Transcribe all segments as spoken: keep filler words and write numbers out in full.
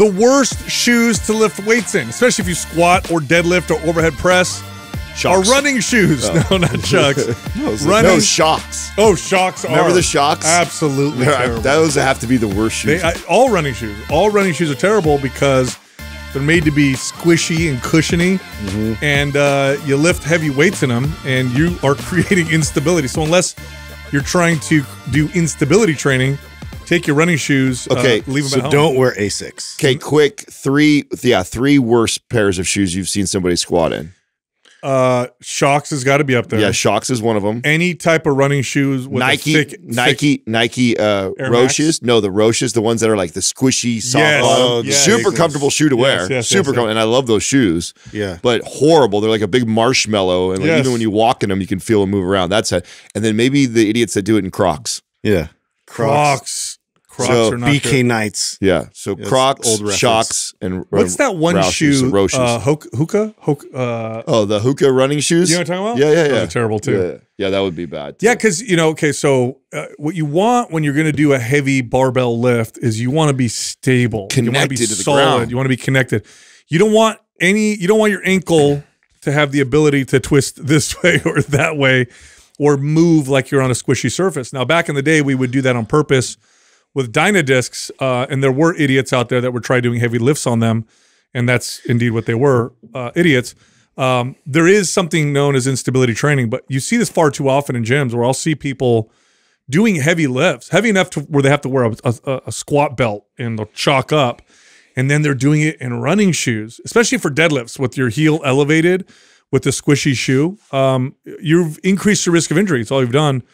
The worst shoes to lift weights in, especially if you squat or deadlift or overhead press, Shocks. Are running shoes. Oh. No, not Chucks. no, like, no, Shocks. Oh, Shocks are. Remember the Shocks? Absolutely terrible. Those have to be the worst shoes. They, I, all running shoes. All running shoes are terrible because they're made to be squishy and cushiony, mm-hmm. and uh, you lift heavy weights in them, and you are creating instability. So unless you're trying to do instability training, take your running shoes. Okay, uh, leave them so at home. Don't wear Asics. Okay, quick three, yeah, three worst pairs of shoes you've seen somebody squat in. Uh, Shocks has got to be up there. Yeah, Shocks is one of them. Any type of running shoes with Nike, a thick, Nike, thick Nike, uh, Roshes. No, the Roshes, the ones that are like the squishy, soft, yes. oh, yes. super yes. comfortable shoe to yes, wear. Yes, super yes, comfortable, yes. and I love those shoes. Yeah, but horrible. They're like a big marshmallow, and like, yes. even when you walk in them, you can feel them move around. That's it. And then maybe the idiots that do it in Crocs. Yeah, Crocs. Crocs. Crocs so, are not B K good. Knights. Yeah. So yes. Crocs, old Shocks, and what's that one Roshes, shoe? Roshes. Uh, Hoka? Hoka? Uh, oh, the Hoka running shoes? You know what I'm talking about? Yeah, yeah, yeah. Oh, terrible too. Yeah. yeah, that would be bad. Too. Yeah, because, you know, okay, so uh, what you want when you're going to do a heavy barbell lift is you want to be stable. Connected you want to be solid. Ground. You want to be connected. You don't want any, you don't want your ankle to have the ability to twist this way or that way or move like you're on a squishy surface. Now, back in the day, we would do that on purpose with DynaDiscs, uh, and there were idiots out there that would try doing heavy lifts on them, and that's indeed what they were, uh, idiots. Um, there is something known as instability training, but you see this far too often in gyms where I'll see people doing heavy lifts, heavy enough to where they have to wear a, a, a squat belt and they'll chalk up, and then they're doing it in running shoes, especially for deadlifts with your heel elevated with the squishy shoe. Um, you've increased your risk of injury. It's all you've done.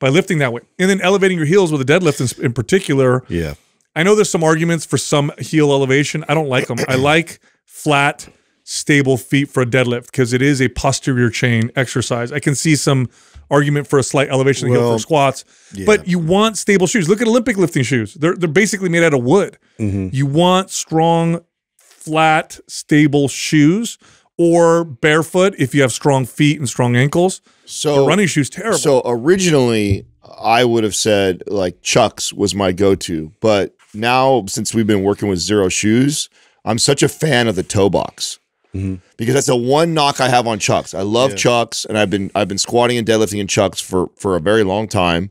By lifting that way. And then elevating your heels with a deadlift in, in particular. Yeah. I know there's some arguments for some heel elevation. I don't like them. I like flat, stable feet for a deadlift because it is a posterior chain exercise. I can see some argument for a slight elevation of the well, heel for squats. Yeah. But you want stable shoes. Look at Olympic lifting shoes. They're, they're basically made out of wood. Mm-hmm. You want strong, flat, stable shoes or barefoot if you have strong feet and strong ankles. So the running shoes terrible. So originally I would have said like Chucks was my go-to, but now since we've been working with Xero Shoes, I'm such a fan of the toe box. Mm-hmm. Because that's the one knock I have on Chucks. I love yeah. Chucks, and I've been I've been squatting and deadlifting in Chucks for for a very long time.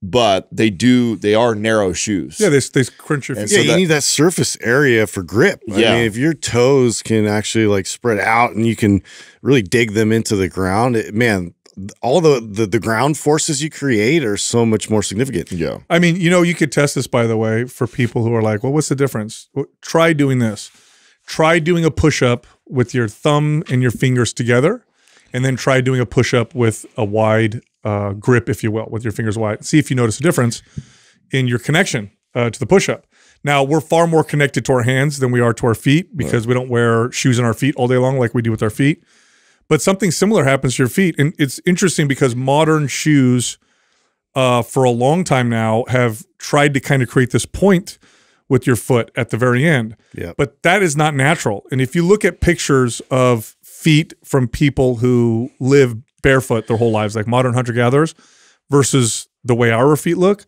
But they do, they are narrow shoes. Yeah, they, they crunch your feet. And yeah, so that, you need that surface area for grip. I yeah. mean, if your toes can actually like spread out and you can really dig them into the ground, it, man, all the, the the ground forces you create are so much more significant. Yeah. I mean, you know, you could test this, by the way, for people who are like, well, what's the difference? Well, try doing this. Try doing a push-up with your thumb and your fingers together, and then try doing a push-up with a wide uh, grip, if you will, with your fingers wide. See if you notice a difference in your connection uh, to the push-up. Now, we're far more connected to our hands than we are to our feet because right. we don't wear shoes in our feet all day long like we do with our feet. But something similar happens to your feet. And it's interesting because modern shoes uh, for a long time now have tried to kind of create this point with your foot at the very end. Yep. But that is not natural. And if you look at pictures of feet from people who live barefoot their whole lives, like modern hunter-gatherers, versus the way our feet look,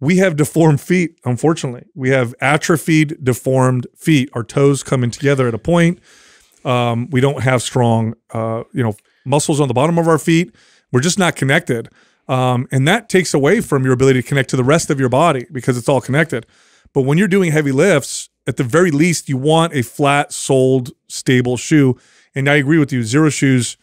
we have deformed feet, unfortunately. We have atrophied, deformed feet. Our toes coming together at a point. Um, we don't have strong, uh, you know, muscles on the bottom of our feet. We're just not connected. Um, and that takes away from your ability to connect to the rest of your body because it's all connected. But when you're doing heavy lifts, at the very least, you want a flat, soled, stable shoe. And I agree with you. Xero Shoes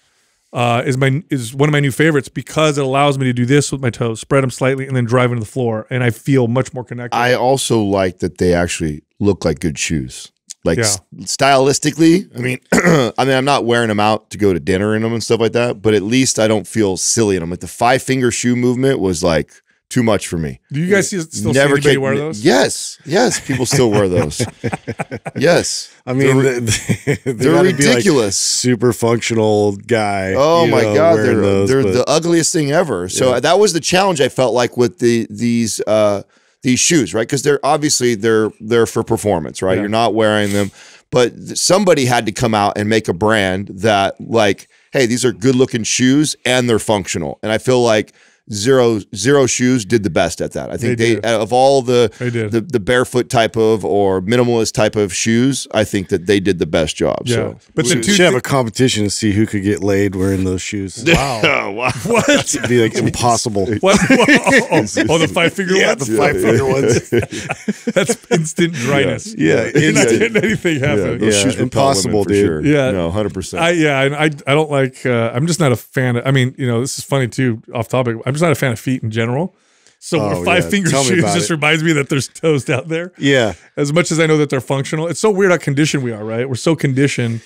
uh, is my is one of my new favorites because it allows me to do this with my toes, spread them slightly, and then drive into the floor. And I feel much more connected. I also like that they actually look like good shoes. Like yeah. stylistically, I mean, I mean, I'm not wearing them out to go to dinner in them and stuff like that, but at least I don't feel silly in them. Like the five finger shoe movement was like too much for me. Do you guys see, still Never see anybody wear those? Yes, yes, people still wear those. Yes, I mean, they're, they're, they're ridiculous. Be like super functional guy. Oh my know, god, they're, those, they're the ugliest thing ever. So yeah. that was the challenge I felt like with the these. Uh, These shoes, right? Because they're obviously they're they're for performance, right? Yeah. You're not wearing them, but somebody had to come out and make a brand that, like, hey, these are good looking shoes and they're functional. And I feel like Xero Xero Shoes did the best at that. I think they, they of all the, the the barefoot type of or minimalist type of shoes, I think that they did the best job. Yeah. So but we the two should have a competition to see who could get laid wearing those shoes. Wow, oh, wow. What? It'd be like impossible. What? Oh, oh. oh, the five finger yeah, ones. The five finger ones. That's instant dryness. Yeah, yeah. You're not getting anything happening. Yeah, those yeah. shoes were impossible, dude. Sure. Yeah, no, hundred percent. Yeah, and I I don't like. Uh, I'm just not a fan. Of, I mean, you know, this is funny too. Off topic. I'm I'm just not a fan of feet in general. So oh, five yeah. finger Tell shoes just it. reminds me that there's toes out there. Yeah. As much as I know that they're functional. It's so weird how conditioned we are, right? We're so conditioned.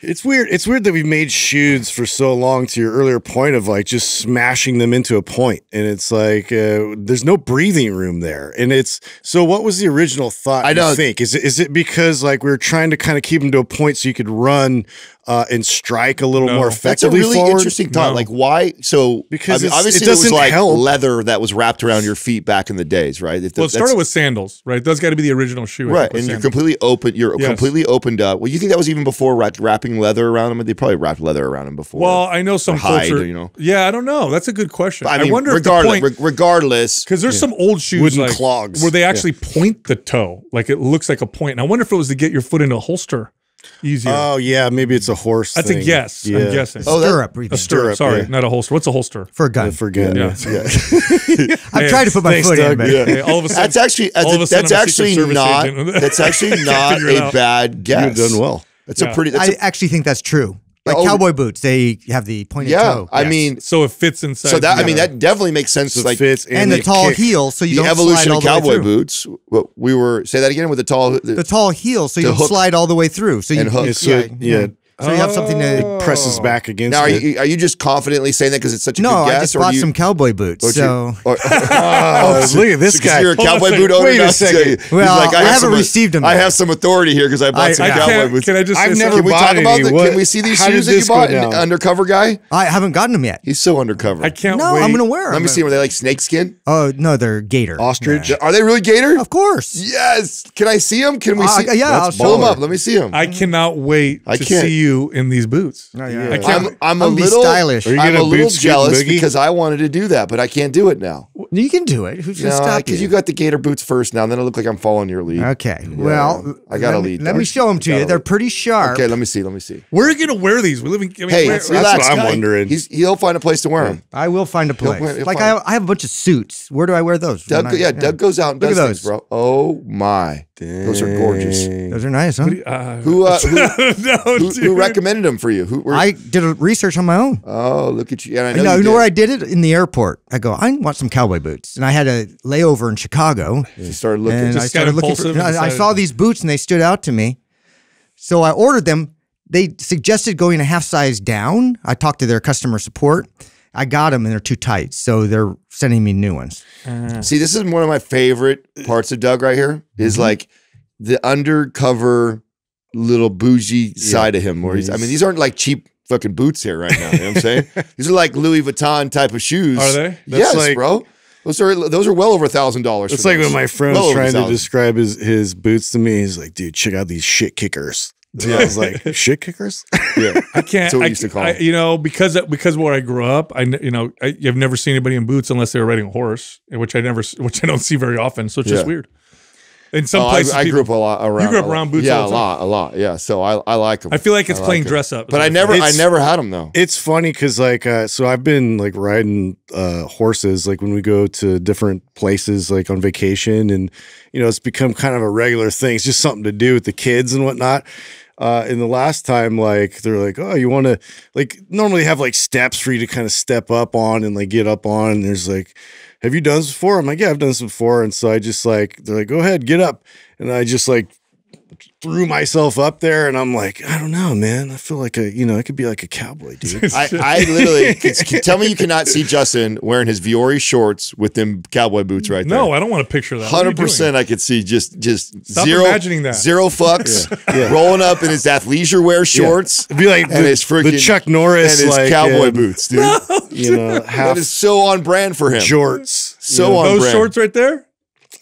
It's weird. It's weird that we made shoes for so long, to your earlier point of like just smashing them into a point. And it's like, uh, there's no breathing room there. And it's, so what was the original thought? I don't think, is it, is it because like we were trying to kind of keep them to a point so you could run Uh, and strike a little no. more effectively. That's a really forward. interesting thought. No. Like why? So because I mean, obviously it, it was like help. leather that was wrapped around your feet back in the days, right? If the, well, it started with sandals, right? That's got to be the original shoe, right? And sandals. you're completely open. You're yes. completely opened up. Well, you think that was even before wrapping leather around them? They probably wrapped leather around them before. Well, I know some hide, culture, you know. Yeah, I don't know. That's a good question. But, I, mean, I wonder regardless, if the point, regardless, because there's yeah. some old shoes, wooden like, clogs, where they actually yeah. point the toe, like it looks like a point. And I wonder if it was to get your foot in a holster. Easier. Oh yeah, maybe it's a horse. That's thing. a guess. Yeah. I'm guessing. Oh, stirrup. A stirrup. Sorry, yeah. not a holster. What's a holster? For a gun. Yeah, for a gun. Yeah. yeah. yeah. I'm trying to put my Thanks, foot Doug. in, man. Yeah. Yeah. All of a sudden, that's actually that's, a, a that's actually not that's actually not a bad guess. You've done well. That's yeah. a pretty. That's I a, actually think that's true. Like oh, cowboy boots, they have the pointed yeah, toe. Yeah, I yes. mean, so it fits inside. So that I mean, that definitely makes sense. Like fits and, and the tall kick. heel, so you the don't slide all the way through. The evolution of cowboy boots. We were say that again with the tall, the, the tall heel, so you don't hook. slide all the way through. So you and hooks. Yeah, yeah. yeah. So you have something that oh. presses back against. Now, are you, are you just confidently saying that because it's such a no, good guess? No, I just bought you, some cowboy boots. So you, or, oh, look at this so guy. You're a cowboy boot owner. Wait a second. Well, like, I, I haven't received them. I have some authority here because I bought I, some I cowboy boots. Can I just? I've never. Can we talk about? The, can we see these How shoes that you bought? An undercover guy. I haven't gotten them yet. He's so undercover. I can't. No, wait. I'm gonna wear them. Let me see. Were they like snakeskin? Oh no, they're gator. Ostrich. Are they really gator? Of course. Yes. Can I see them? Can we see? Yeah. Pull them up. Let me see them. I cannot wait to see you in these boots. Oh, yeah. I can't, I'm, I'm a little stylish. I'm a little jealous because I wanted to do that, but I can't do it now. You can do it. Who's gonna stop you? Because you got the gator boots first now, and then I look like I'm following your lead. Okay. Yeah. Well, I got a lead. Let me show them to you. They're pretty sharp. Okay. Let me see. Let me see. Where are you gonna wear these? We live in. I mean, hey, where, that's, relax, that's what I'm wondering. He's, he'll find a place to wear them. I will find a place. He'll, he'll like I, I have a bunch of suits. Where do I wear those? Doug, I, yeah, yeah. Doug goes out and does things, bro. Oh my. Dang. Those are gorgeous. Those are nice, huh? Who? Who recommended them for you? Who, were, I did a research on my own. Oh, look at you! And I know, I know, you, you know where I did it? In the airport. I go, I want some cowboy boots, and I had a layover in Chicago. Yeah. You started looking. And just I started looking for, and I saw these boots, and they stood out to me, so I ordered them. They suggested going a half size down. I talked to their customer support. I got them, and they're too tight, so they're sending me new ones. Uh. See, this is one of my favorite parts of Doug right here. Is mm-hmm. like the undercover. Little bougie yeah. side of him where he's, I mean, these aren't like cheap fucking boots here right now. You know what I'm saying? These are like Louis Vuitton type of shoes. Are they? That's yes, like, bro. Those are those are well over a thousand dollars. It's like those. When my friend well was trying to describe his, his boots to me. He's like, dude, check out these shit kickers. Yeah. I was like, shit kickers? Yeah. I can't. That's what I, we used to call I, you know, because because where I grew up, I you know, I, you've never seen anybody in boots unless they were riding a horse, which I never which I don't see very often. So it's yeah. just weird. In some oh, places, I, I grew up a lot around. You grew up around boots, yeah, all the time. a lot, a lot, yeah. So I, I like them. I feel like it's I playing like dress up, but I never, I never had them though. It's funny because like, uh, so I've been like riding uh, horses, like when we go to different places, like on vacation, and you know, it's become kind of a regular thing. It's just something to do with the kids and whatnot. Uh, and the last time, like, they're like, oh, you want to, like, normally have, like, steps for you to kind of step up on and, like, get up on. And there's, like, have you done this before? I'm like, yeah, I've done this before. And so I just, like, they're like, go ahead, get up. And I just, like, threw myself up there. And I'm like, I don't know, man. I feel like a, you know, I could be like a cowboy, dude. I, I literally, tell me you cannot see Justin wearing his Vuori shorts with them cowboy boots right there. No, I don't want to picture that. one hundred percent I could see just, just Stop zero, imagining that. zero fucks yeah. Yeah. rolling up in his athleisure wear shorts. Yeah. It'd be like and the, his freaking, the Chuck Norris. And his like, cowboy and, boots, dude. No, you know, that is so on brand for him. Shorts. So yeah. on Those brand. Shorts right there?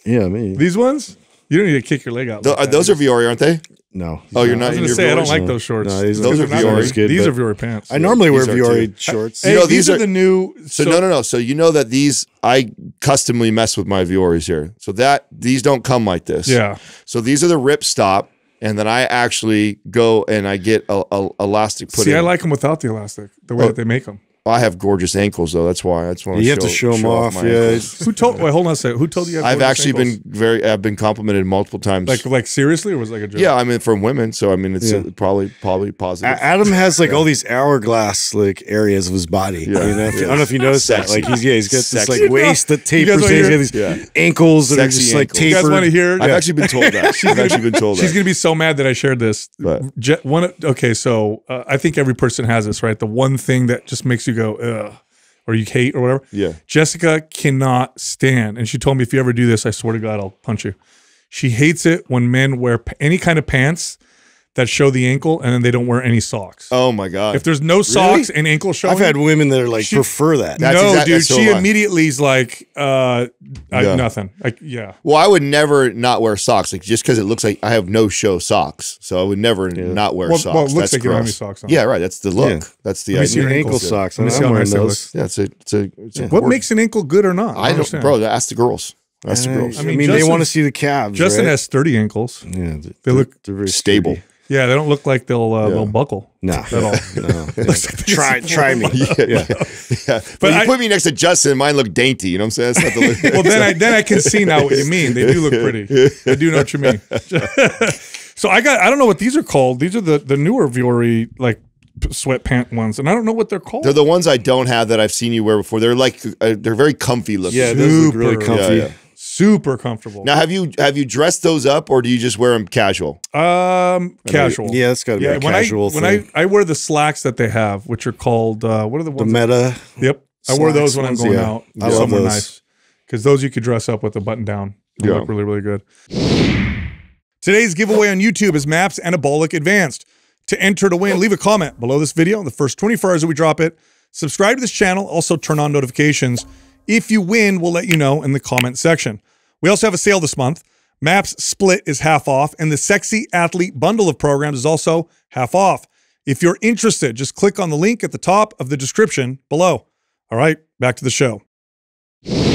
Yeah, me. These ones? You don't need to kick your leg out. Th like those that. are Vuori, aren't they? No. Oh, you're not. I was going to say I don't like those shorts. No, those, those are Vuori. Good, these are Vuori pants. I normally wear Vuori shorts. Hey, you know, these, these are, are the new. So, so no, no, no. So you know that these I customly mess with my Vuoris here. So that these don't come like this. Yeah. So these are the rip stop, and then I actually go and I get a, a elastic put See, in. See, I like them without the elastic. The way oh. that they make them. I have gorgeous ankles, though. That's why. That's why you show, have to show, show them off. off yeah. Who told? Wait, hold on a second. Who told you? you I've actually ankles? been very. I've been complimented multiple times. Like, like seriously, or was it like a joke? Yeah, I mean, from women. So I mean, it's yeah. a, probably, probably positive. Adam has like yeah. all these hourglass like areas of his body. Yeah. You know, if, yeah. I don't know if you noticed that. Like, he's yeah, he's got this like waist that tapers. He's got these yeah. ankles that Sexy are just like tapered. You guys want to hear? I've yeah. actually been told that. She's actually been told that. She's gonna be so mad that I shared this. But. One. Okay, so uh, I think every person has this, right? The one thing that just makes you go. go, ugh, or you hate or whatever. Yeah. Jessica cannot stand, and she told me, if you ever do this, I swear to God, I'll punch you. She hates it when men wear any kind of pants that show the ankle and then they don't wear any socks. Oh my God. If there's no socks really? and ankle showing. I've had women that are like, she, prefer that. That's no, exactly, dude. So she immediately is like, uh, I, yeah. nothing. Like, yeah. Well, I would never not wear socks, like just because it looks like I have no show socks. So I would never yeah. not wear well, socks. Well, it looks that's like gross. You don't have any socks on. Yeah, right. That's the look. Yeah. That's the idea. Your ankle socks. I'm wearing those. Yeah, it's a, it's a, it's yeah. What makes an ankle good or not? I, I don't, bro, ask the girls. Ask the girls. I mean, I mean Justin, they want to see the calves. Justin has sturdy ankles. Yeah. They look stable. Yeah, they don't look like they'll uh, yeah. they'll buckle. No, nah. at all. No. Yeah. try try me. Yeah, yeah. yeah. But, but you I, put me next to Juston, mine look dainty. You know what I'm saying? That's not the well, then I then I can see now what you mean. They do look pretty. I do know what you mean. So I got I don't know what these are called. These are the the newer Vuori like sweat pant ones, and I don't know what they're called. They're the ones I don't have that I've seen you wear before. They're like uh, they're very comfy looking. Yeah, those super look really comfy. Yeah, yeah. Super comfortable. Now, have you have you dressed those up, or do you just wear them casual? Um, casual. I mean, yeah, it's got to be yeah, a when casual I, thing. When I, I wear the slacks that they have, which are called, uh, what are the ones? The Meta. Yep. I wear those when ones, I'm going yeah. out. I yeah. love those. Nice. Because those you could dress up with a button down. They yeah. look really, really good. Today's giveaway on YouTube is MAPS Anabolic Advanced. To enter to win, leave a comment below this video in the first twenty-four hours that we drop it. Subscribe to this channel. Also, turn on notifications. If you win, we'll let you know in the comment section. We also have a sale this month. MAPS Split is half off, and the Sexy Athlete Bundle of programs is also half off. If you're interested, just click on the link at the top of the description below. All right, back to the show. You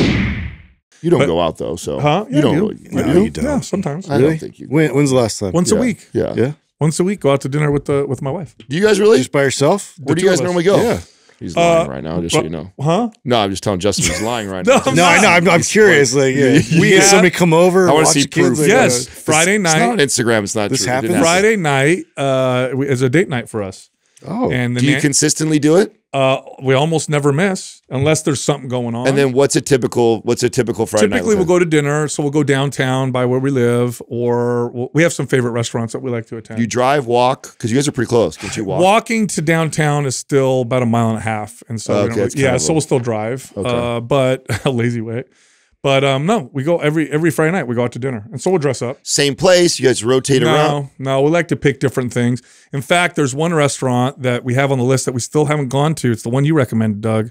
don't but, go out, though, so. Huh? Yeah, you don't. Really, no, you, you don't. Yeah, sometimes. I really? don't think you do. When, when's the last time? Once yeah. a week. Yeah. yeah. Once a week, go out to dinner with the, with my wife. Do you guys really? Just by yourself? Where do you guys normally go? Yeah. He's lying uh, right now, just well, so you know. Huh? No, I'm just telling Justin he's lying right no, now. No, I know. I'm, I'm curious. Like, yeah. we had somebody come over. I want to see proof. Like, yes, uh, Friday night. It's not on Instagram. It's not. This true. happened. It Friday night uh, is a date night for us. Oh, and do you consistently do it? Uh, we almost never miss unless there's something going on. And then what's a typical? What's a typical Friday Typically night? Typically, we'll go to dinner. So we'll go downtown by where we live, or we'll, we have some favorite restaurants that we like to attend. You drive, walk, because you guys are pretty close. Can't you walk? Walking to downtown is still about a mile and a half, and so uh, okay, like, yeah, so we'll still drive, okay. uh, but a lazy way. But um, no, we go every every Friday night. We go out to dinner, and so we'll dress up. Same place. You guys rotate no, around. No, we like to pick different things. In fact, there's one restaurant that we have on the list that we still haven't gone to. It's the one you recommended, Doug,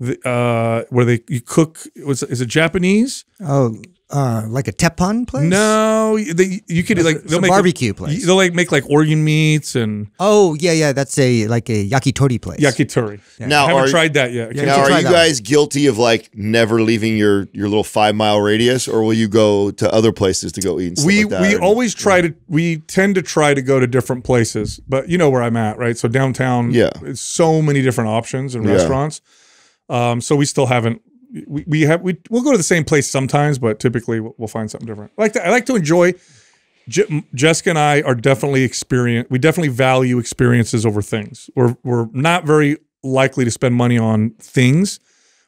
the, uh, where they you cook. Was is it Japanese? Oh, uh, like a teppan place? No, they, you could like they'll make a barbecue place. They'll like make like organ meats and. Oh yeah, yeah, that's a like a yakitori place. Yakitori. Yeah. Now, I haven't are, tried that yet. Yeah, now, are you guys guilty of like never leaving your your little five mile radius, or will you go to other places to go eat? And stuff we like that, we or, always try yeah. to. We tend to try to go to different places, but you know where I'm at, right? So downtown, yeah, it's so many different options and restaurants. Yeah. Um, so we still haven't. We, we have we we'll go to the same place sometimes, but typically we'll, we'll find something different. I like to, I like to enjoy. Je, Jessica and I are definitely experience. We definitely value experiences over things. We're we're not very likely to spend money on things,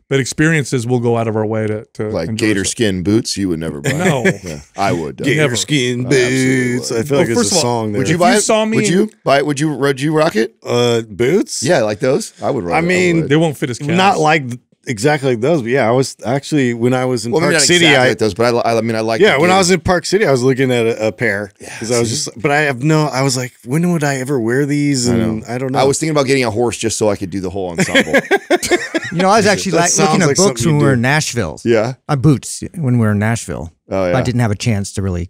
but experiences will go out of our way to, to like gator stuff. skin boots. You would never buy. No, yeah, I would. Gator never. skin I boots. I feel well, like it's a all, song. There. Would you if buy? You it? Saw me would you buy? It? Would you? Would you rock it? Uh, boots? Yeah, like those. I would. Rock I mean, it. I they won't fit his calves. Not like. The, Exactly like those, but yeah, I was actually when I was in well, Park not City. Exactly I like those, but I, I mean, I like. Yeah, when game. I was in Park City, I was looking at a, a pair because yeah, I was just. But I have no. I was like, when would I ever wear these? And I, know. I don't know. I was thinking about getting a horse just so I could do the whole ensemble. You know, I was actually like looking at like books when we were in Nashville. Yeah, uh, boots when we were in Nashville. Oh yeah, but I didn't have a chance to really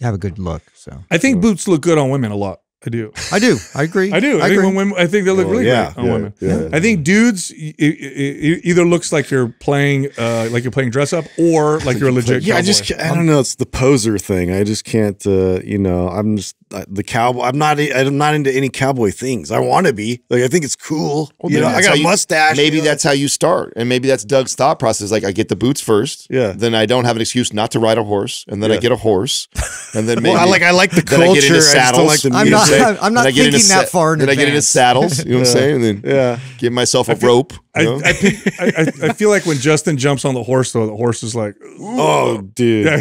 have a good look. So I think so. Boots look good on women a lot. I do. I do. I agree. I do. I, I think, women, I think they look well, really yeah, great on yeah, women. Yeah, yeah. I think dudes, it, it either looks like you're playing, uh, like you're playing dress up, or like you're a legit. Yeah, cowboy. I just, I don't know. It's the poser thing. I just can't, uh, you know. I'm just uh, the cowboy. I'm not. I'm not into any cowboy things. I want to be. Like I think it's cool. Well, you know, I got a mustache. Maybe you know? That's how you start, and maybe that's Doug's thought process. Like I get the boots first. Yeah. Then I don't have an excuse not to ride a horse, and then yeah. I get a horse, and then maybe well, I like. I like the culture. I get into saddles. I like the. I'm not thinking that far in advance. Then I get into saddles, you know what I'm saying? And then yeah. give myself a rope. I, I, I, I feel like when Justin jumps on the horse, though, the horse is like, ooh. Oh, dude. Yeah.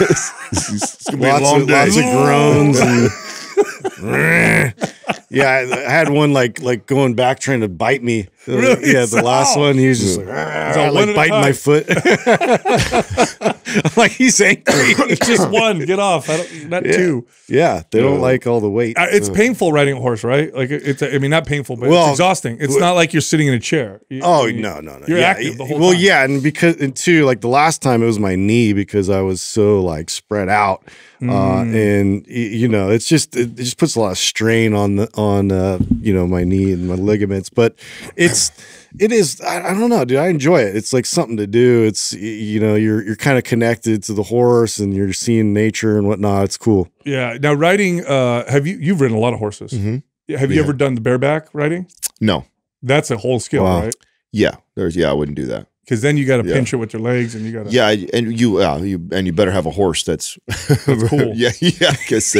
It's gonna be lots, a long of, day. Lots of groans. And yeah, I, I had one like like going back trying to bite me. Really? Yeah, the last one, he was just like, like, like biting my foot. I'm like, he's angry. It's just one. Get off. I don't, not yeah. two. Yeah, they no. don't like all the weight. Uh, it's so. painful riding a horse, right? Like it's. I mean, not painful, but well, it's exhausting. It's not like you're sitting in a chair. You, oh you, no, no, no. You're yeah. active the whole well, time. Well, yeah, and because and too, like the last time it was my knee because I was so like spread out, mm. uh, and you know, it's just it, it just puts a lot of strain on the on uh, you know my knee and my ligaments, but it. It's, it is, I, I don't know, dude, I enjoy it. It's like something to do. It's, you know, you're, you're kind of connected to the horse and you're seeing nature and whatnot. It's cool. Yeah. Now riding, uh, have you, you've ridden a lot of horses. Mm-hmm. Have you yeah. ever done the bareback riding? No. That's a whole skill, wow. right? Yeah. There's, yeah, I wouldn't do that. Because then you got to yeah. pinch it with your legs, and you got to yeah, and you, uh, you and you better have a horse that's, that's cool. yeah, yeah, because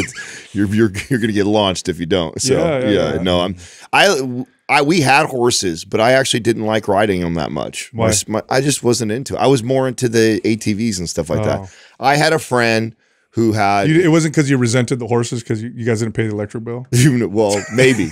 you're you're you're gonna get launched if you don't. So yeah, yeah, yeah, yeah. no, I'm I I we had horses, but I actually didn't like riding them that much. Why? My, I just wasn't into it. I was more into the A T Vs and stuff like oh. that. I had a friend who had you, it wasn't because you resented the horses because you, you guys didn't pay the electric bill. Well, maybe.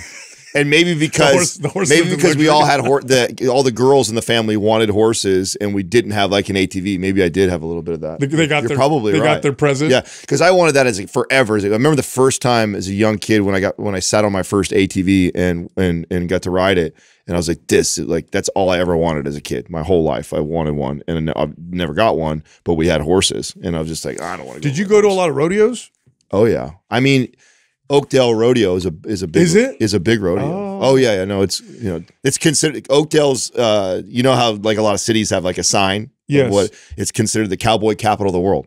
And maybe because the horse, the horse maybe because we all had hor the all the girls in the family wanted horses, and we didn't have like an A T V. Maybe I did have a little bit of that. They, they got You're their, probably they right. got their present. Yeah, because I wanted that as a, forever. I remember the first time as a young kid when I got when I sat on my first A T V and and and got to ride it, and I was like, this like that's all I ever wanted as a kid. My whole life I wanted one, and I never got one. But we had horses, and I was just like, I don't want to. Did you go to a lot of rodeos? Oh yeah, I mean. Oakdale Rodeo is a is a big is it is a big rodeo. Oh. oh yeah, yeah, no, it's you know it's considered Oakdale's. Uh, you know how like a lot of cities have like a sign. Yes, what, it's considered the cowboy capital of the world.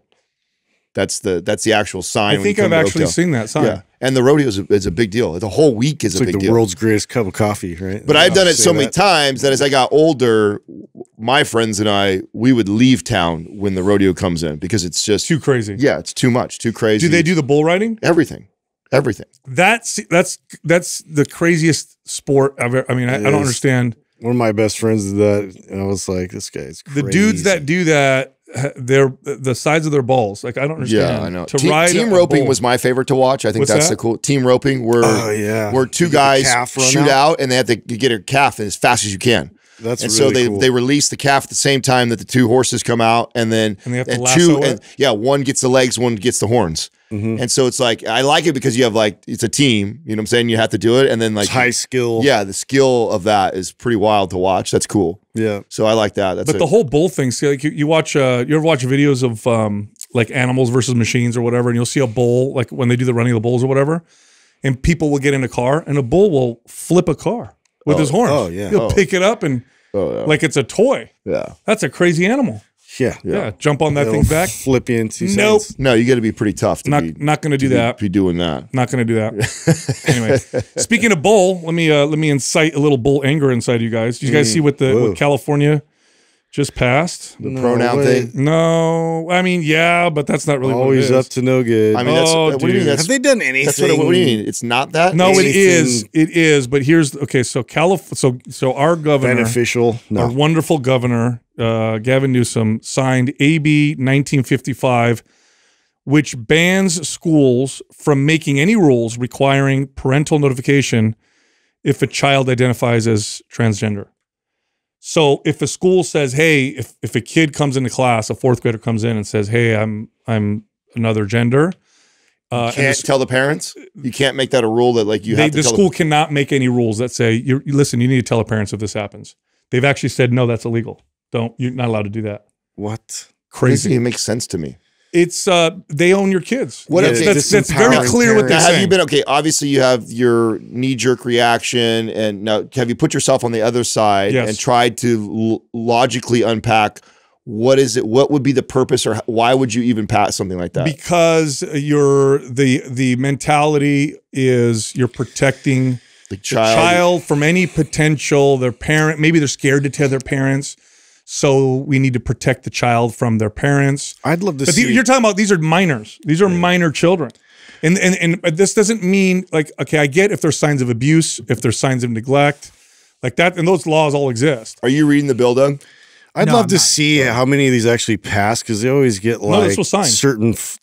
That's the that's the actual sign. I think I've actually seen that sign. Yeah, and the rodeo is a, is a big deal. The whole week is it's a like big deal. It's like the world's greatest cup of coffee, right? But I've done it so many times that as I got older, my friends and I we would leave town when the rodeo comes in because it's just too crazy. Yeah, it's too much, too crazy. Do they do the bull riding? Everything. Everything. That's that's that's the craziest sport I've ever. I mean, I, I don't understand. One of my best friends did that, and I was like, "This guy's crazy." The dudes that do that, they're the size of their balls. Like I don't understand. Yeah, I know. To team, ride team roping was my favorite to watch. I think What's that's that? the cool team roping where oh, yeah. where two guys shoot out. out and they have to get a calf as fast as you can. That's and really so they cool. they release the calf at the same time that the two horses come out, and then and, they have to and two it. And yeah, one gets the legs, one gets the horns. Mm-hmm. And so it's like I like it because you have like it's a team, you know what I'm saying? You have to do it, and then like it's high skill. Yeah, the skill of that is pretty wild to watch. That's cool. Yeah, so I like that. That's but it. the whole bull thing. See, like you, you watch, uh, you ever watch videos of um, like animals versus machines or whatever, and you'll see a bull like when they do the running of the bulls or whatever, and people will get in a car, and a bull will flip a car with oh, his horns. Oh yeah, he'll oh. pick it up and oh, yeah. like it's a toy. Yeah, that's a crazy animal. Yeah, yeah, yeah. Jump on that It'll thing back. Flip you in two nope. seconds. No, you got to be pretty tough. To not, be, not going to do be, that. Be doing that. Not going to do that. Anyway, speaking of bull, let me uh, let me incite a little bull anger inside you guys. Did you guys mm. see what the what California just passed? The no pronoun way. thing. No, I mean, yeah, but that's not really always what it is. up to no good. I mean, that's, oh, what do you mean? That's, have they done anything? That's what, it, what do you mean? It's not that. No, anything. it is. It is. But here's okay. So Calif. So so our governor, beneficial, no. our wonderful governor. Uh, Gavin Newsom signed A B nineteen fifty-five, which bans schools from making any rules requiring parental notification if a child identifies as transgender. So if a school says, hey, if, if a kid comes into class, a fourth grader comes in and says, hey, I'm I'm another gender. Uh, you can't the tell the parents? You can't make that a rule that like you they, have to The tell school them. cannot make any rules that say, you listen, you need to tell the parents if this happens. They've actually said, no, that's illegal. Don't, you're not allowed to do that. What? Crazy. It makes sense to me. It's uh, they own your kids. What that's, that's, that's very clear what they're saying. Have you been okay? Obviously, you have your knee-jerk reaction, and now have you put yourself on the other side yes. and tried to logically unpack what is it? What would be the purpose, or why would you even pass something like that? Because you're the the mentality is you're protecting the child, the child from any potential their parent. Maybe they're scared to tell their parents. So we need to protect the child from their parents. I'd love to but see. Th you're talking about, these are minors. These are yeah. minor children. And, and, and this doesn't mean like, okay, I get if there's signs of abuse, if there's signs of neglect like that, and those laws all exist. Are you reading the bill, Doug? I'd no, love I'm to not. see yeah. how many of these actually pass, because they always get like no, certain, f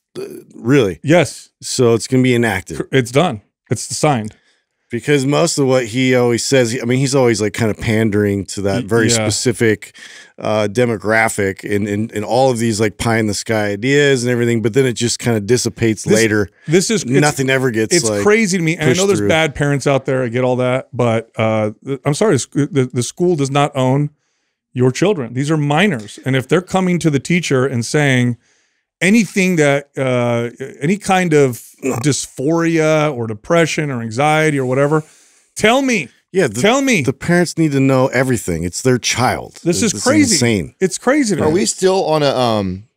really? Yes. So it's going to be enacted. It's done. It's signed. Because most of what he always says, I mean, he's always like kind of pandering to that very yeah. specific uh, demographic in, in, in all of these like pie in the sky ideas and everything. But then it just kind of dissipates this, later. This is nothing ever gets. It's like, crazy to me. And I know there's through. bad parents out there. I get all that. But uh, I'm sorry, the, the school does not own your children. These are minors. And if they're coming to the teacher and saying anything that uh, any kind of dysphoria or depression or anxiety or whatever, tell me. Yeah, the, tell me. The parents need to know everything. It's their child. This is it's crazy. Insane. It's crazy. To Are me. we still on a um,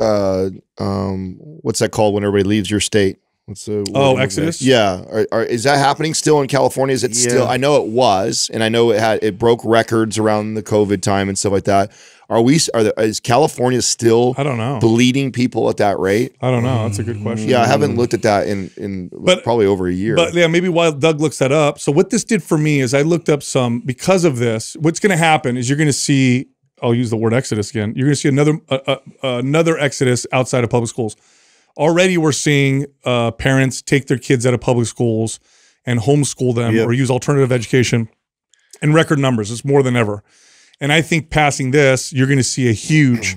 uh, um, what's that called when everybody leaves your state? What's the oh Exodus? Yeah, are, are, is that happening still in California? Is it yeah. still? I know it was, and I know it had it broke records around the COVID time and stuff like that. Are we? Are there, is California still? I don't know. Bleeding people at that rate? I don't know. That's a good question. Yeah, I haven't looked at that in in but, probably over a year. But yeah, maybe while Doug looks that up. So what this did for me is I looked up some because of this. What's going to happen is you're going to see. I'll use the word exodus again. You're going to see another uh, uh, another exodus outside of public schools. Already, we're seeing uh, parents take their kids out of public schools and homeschool them yep. or use alternative education in record numbers. It's more than ever. And I think passing this, you're going to see a huge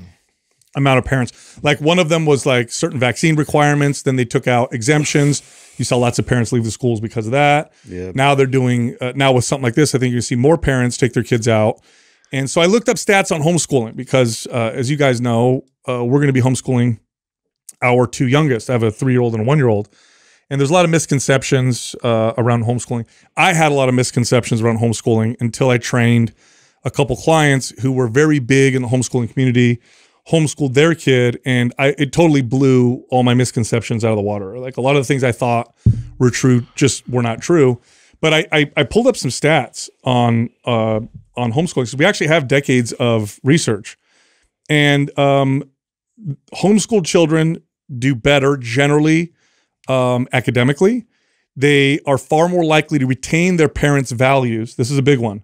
amount of parents. Like one of them was like certain vaccine requirements. Then they took out exemptions. You saw lots of parents leave the schools because of that. Yep. Now they're doing, uh, now with something like this, I think you're going to see more parents take their kids out. And so I looked up stats on homeschooling because uh, as you guys know, uh, we're going to be homeschooling our two youngest. I have a three-year-old and a one-year-old. And there's a lot of misconceptions uh, around homeschooling. I had a lot of misconceptions around homeschooling until I trained a couple clients who were very big in the homeschooling community, homeschooled their kid, and I, it totally blew all my misconceptions out of the water. Like a lot of the things I thought were true just were not true. But I, I, I pulled up some stats on uh, on homeschooling. So we actually have decades of research, and um, homeschooled children do better generally um, academically. They are far more likely to retain their parents' values. This is a big one.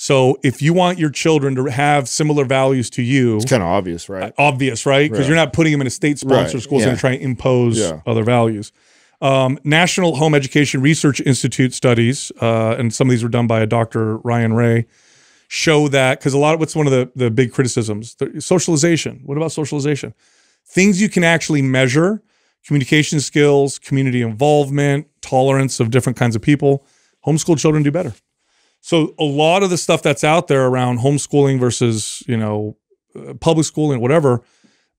So if you want your children to have similar values to you, it's kind of obvious, right? Obvious, right? Because right. you're not putting them in a state-sponsored right. school yeah. and trying to impose yeah. other values. Um, National Home Education Research Institute studies, uh, and some of these were done by a Doctor Ryan Ray, show that because a lot of what's one of the the big criticisms, the, socialization. What about socialization? Things you can actually measure: communication skills, community involvement, tolerance of different kinds of people. Homeschooled children do better. So a lot of the stuff that's out there around homeschooling versus, you know, public school and whatever,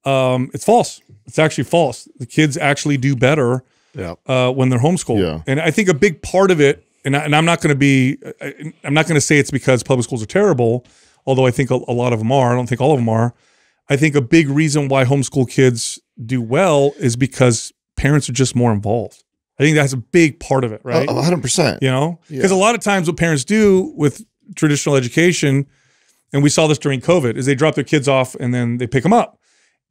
um, it's false. It's actually false. The kids actually do better yeah. uh, when they're homeschooled. Yeah. And I think a big part of it, and, I, and I'm not going to be, I, I'm not going to say it's because public schools are terrible, although I think a, a lot of them are. I don't think all of them are. I think a big reason why homeschool kids do well is because parents are just more involved. I think that's a big part of it, right? A hundred percent. You know, because yeah. a lot of times what parents do with traditional education, and we saw this during COVID, is they drop their kids off and then they pick them up.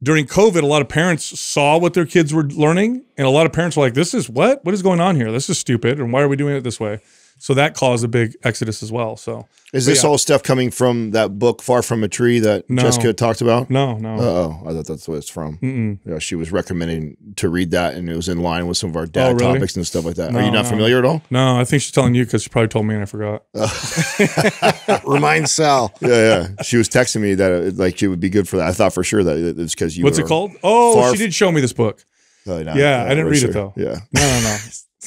During COVID, a lot of parents saw what their kids were learning, and a lot of parents were like, this is what? What is going on here? This is stupid, and why are we doing it this way? So that caused a big exodus as well. So is this yeah. all stuff coming from that book Far From a Tree that no. Jessica talked about? No, no. Uh oh, I thought that's what it's from. Mm -mm. Yeah, she was recommending to read that, and it was in line with some of our dad oh, really? topics and stuff like that. No, Are you not no. familiar at all? No, I think she's telling you because she probably told me and I forgot. Uh, Remind Sal. Yeah, yeah. She was texting me that it, like she would be good for that. I thought for sure that it's because you. What's it called? Oh, she did show me this book. No, no, yeah, no, I didn't read sure. it though. Yeah. No, no, no.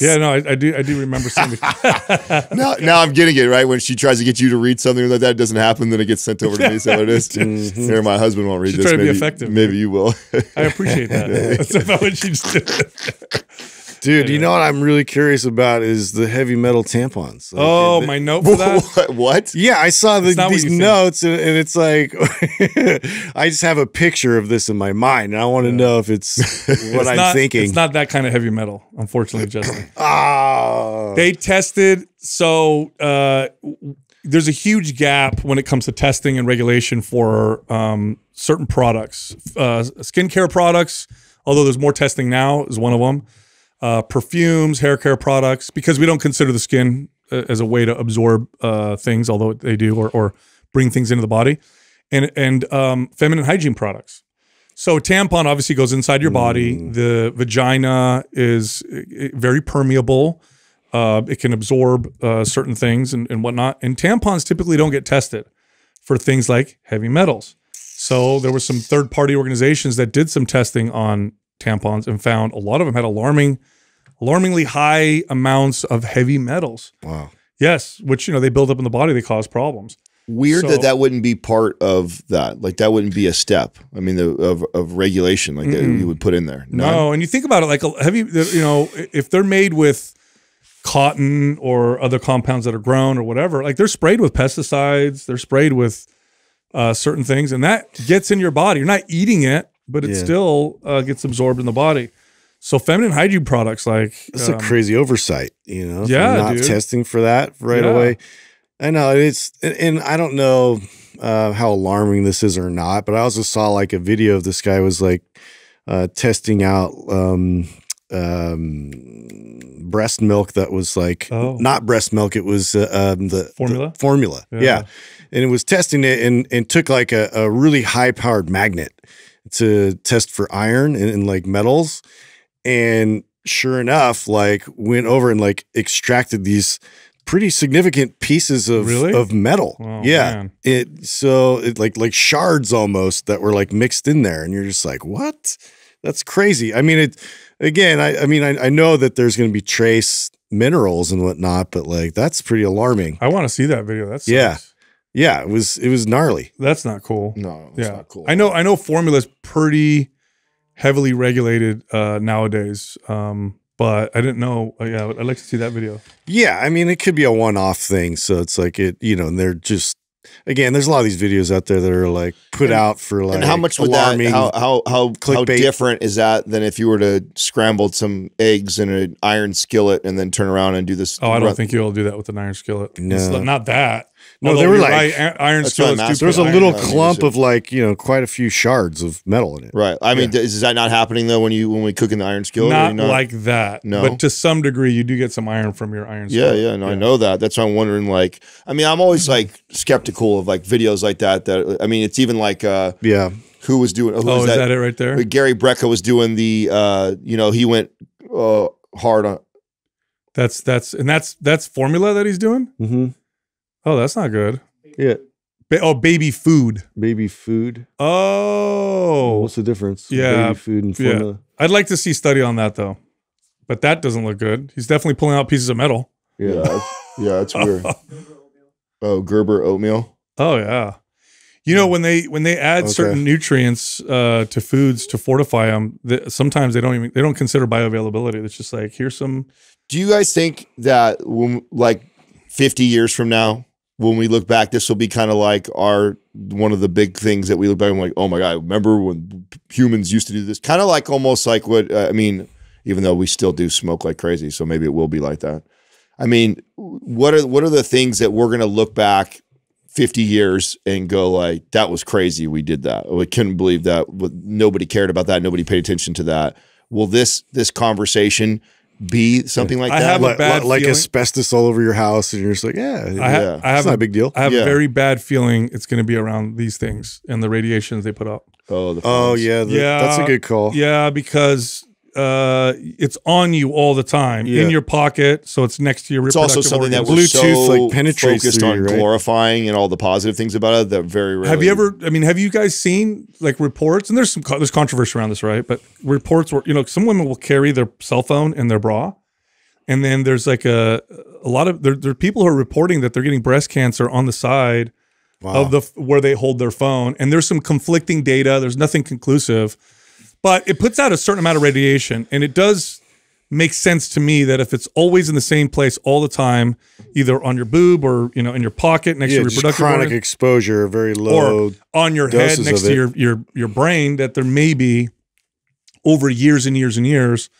Yeah, no, I, I do. I do remember something. now, now I'm getting it right. When she tries to get you to read something like that, it doesn't happen. Then it gets sent over to me. So it is. Mm-hmm. Here, my husband won't read She's this. Trying to maybe, be effective. Maybe you will. I appreciate that. That's about what she just did. Dude, you know what I'm really curious about is the heavy metal tampons. Like, oh, they, my note for that? What? what? Yeah, I saw the, these notes, and, and it's like, I just have a picture of this in my mind, and I want to yeah. know if it's what it's I'm not, thinking. It's not that kind of heavy metal, unfortunately, Justin. Oh. They tested, so uh, there's a huge gap when it comes to testing and regulation for um, certain products. Uh, skincare products, although there's more testing now, is one of them. Uh, perfumes, hair care products, because we don't consider the skin uh, as a way to absorb uh, things, although they do, or, or bring things into the body, and and um, feminine hygiene products. So tampon obviously goes inside your body. Mm. The vagina is very permeable. Uh, it can absorb uh, certain things and, and whatnot. And tampons typically don't get tested for things like heavy metals. So there were some third-party organizations that did some testing on tampons and found a lot of them had alarming alarmingly high amounts of heavy metals. Wow. Yes, which, you know, they build up in the body, they cause problems. Weird so, that that wouldn't be part of that. Like, that wouldn't be a step, I mean, the, of, of regulation, like, mm-hmm. that you would put in there. No? no, and you think about it, like, heavy, you know, if they're made with cotton or other compounds that are grown or whatever, like, they're sprayed with pesticides, they're sprayed with uh, certain things, and that gets in your body. You're not eating it, but it yeah. still uh, gets absorbed in the body. So feminine hygiene products, like, that's um, a crazy oversight, you know. Yeah, not dude. testing for that right yeah. away. I know it's, and, and I don't know uh, how alarming this is or not, but I also saw like a video of this guy was like uh, testing out um, um, breast milk that was like oh. not breast milk, it was uh, um, the formula. The formula, yeah. yeah, and it was testing it and and took like a, a really high powered magnet to test for iron and, and like metals. And sure enough, like, went over and like extracted these pretty significant pieces of really? of metal. Oh, yeah, man. it so it like like shards almost that were like mixed in there, and you're just like, what? That's crazy. I mean, it again. I I mean, I, I know that there's going to be trace minerals and whatnot, but like, that's pretty alarming. I want to see that video. That's yeah. Yeah, it was it was gnarly. That's not cool. No, it's yeah. not cool. I know I know formula's pretty heavily regulated uh, nowadays, um, but I didn't know. Uh, yeah, I'd like to see that video. Yeah, I mean, it could be a one-off thing. So it's like it, you know, and they're just, again, there's a lot of these videos out there that are like put and, out for like, and how much alarming. Would that, how how how, how different is that than if you were to scramble some eggs in an iron skillet and then turn around and do this? Oh, I don't think you'll do that with an iron skillet. No, it's not that. No, although they were like right, iron skillets. There was a little iron, clump iron, of like, you know, quite a few shards of metal in it. Right. I mean, yeah. is that not happening though when you when we cook in the iron skillet? Not, you know? Like that. No. But to some degree, you do get some iron from your iron skillet. Yeah, yeah. No, yeah. I know that. That's why I'm wondering. Like, I mean, I'm always like skeptical of like videos like that. That I mean, it's even like uh, yeah, who was doing? Who oh, was is that, that it right there? Gary Brecka was doing the. Uh, you know, he went uh, hard on. That's that's and that's that's formula that he's doing. Mm-hmm. Oh, that's not good. Yeah. Ba oh, baby food. Baby food. Oh. What's the difference? Yeah. Baby food and formula. Yeah. I'd like to see study on that though, but that doesn't look good. He's definitely pulling out pieces of metal. Yeah. Yeah, that's weird. Oh, Gerber oatmeal. Oh yeah. You know, when they when they add okay. certain nutrients uh, to foods to fortify them, they, sometimes they don't even they don't consider bioavailability. It's just like, here's some. Do you guys think that when like fifty years from now, when we look back, this will be kind of like our one of the big things that we look back and like, oh my God, remember when humans used to do this? Kind of like almost like what, uh, I mean, even though we still do smoke like crazy, so maybe it will be like that. I mean, what are what are the things that we're going to look back fifty years and go like, that was crazy, we did that. Oh, I couldn't believe that. Nobody cared about that. Nobody paid attention to that. Will this this conversation be something like I that? Have a bad like, like asbestos all over your house, and you're just like, yeah, I have, yeah. I have it's not a big deal. I have yeah. a very bad feeling it's going to be around these things and the radiations they put up. Oh, the oh yeah, the, yeah, that's a good call. Yeah, because uh, it's on you all the time, yeah. in your pocket, so it's next to your reproductive organs. It's also something organs. that we're Bluetooth, so like, penetrates focused on you, right? glorifying and all the positive things about it that very rarely. Have you ever, I mean, have you guys seen like reports, and there's some, there's controversy around this, right? But reports where, you know, some women will carry their cell phone in their bra And then there's like a, a lot of, there, there are people who are reporting that they're getting breast cancer on the side wow. of the, where they hold their phone. And there's some conflicting data. There's nothing conclusive, but it puts out a certain amount of radiation. And it does make sense to me that if it's always in the same place all the time, either on your boob or, you know, in your pocket next yeah, to your reproductive organ, chronic exposure, very low, or on your head next to your, your, your brain, that there may be over years and years and years,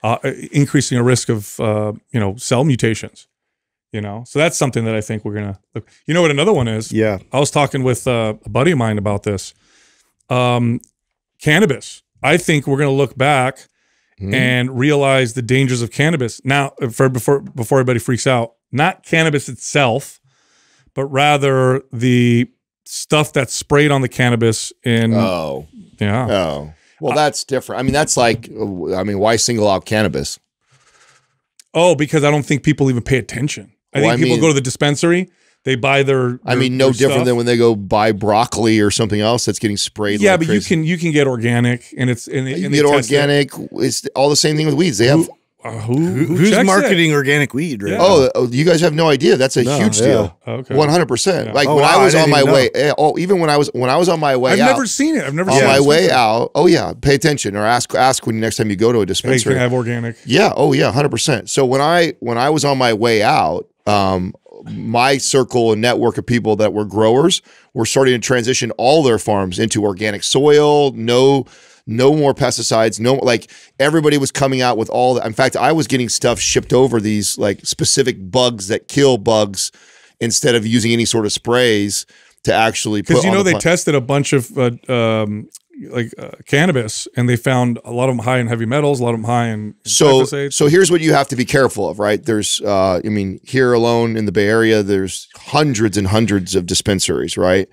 Uh, increasing a risk of, uh, you know, cell mutations, you know? So that's something that I think we're going to look. You know what another one is? Yeah. I was talking with uh, a buddy of mine about this. Um, cannabis. I think we're going to look back mm. and realize the dangers of cannabis. Now, for, before, before everybody freaks out, not cannabis itself, but rather the stuff that's sprayed on the cannabis in... Oh. Yeah. Oh. Well, that's different. I mean, that's like, I mean, why single out cannabis? Oh, because I don't think people even pay attention. I well, think I people mean, go to the dispensary, they buy their, their I mean, no different stuff. Than when they go buy broccoli or something else that's getting sprayed. Yeah, like but crazy. you can you can get organic, and it's and, and you get organic. It. It's all the same thing with weeds. They have who, uh, who, who who's marketing it? Organic weed? Right? Yeah. Oh, oh, you guys have no idea. That's a no, huge yeah. deal. Okay, one hundred percent. Like oh, when wow, I was I on my way. Know. Oh, even when I was when I was on my way. I've out, never seen it. I've never on seen my it. way out. Oh yeah, pay attention or ask ask when next time you go to a dispensary. They have organic. Yeah. Oh yeah, hundred percent. So when I when I was on my way out, um, my circle and network of people that were growers were starting to transition all their farms into organic soil. No. No more pesticides. No, like everybody was coming out with all that. In fact, I was getting stuff shipped over these like specific bugs that kill bugs instead of using any sort of sprays to actually put on the plant. Because you know they tested a bunch of uh, um, like uh, cannabis and they found a lot of them high in heavy metals, a lot of them high in so. So here's what you have to be careful of, right? There's, uh, I mean, here alone in the Bay Area, there's hundreds and hundreds of dispensaries, right?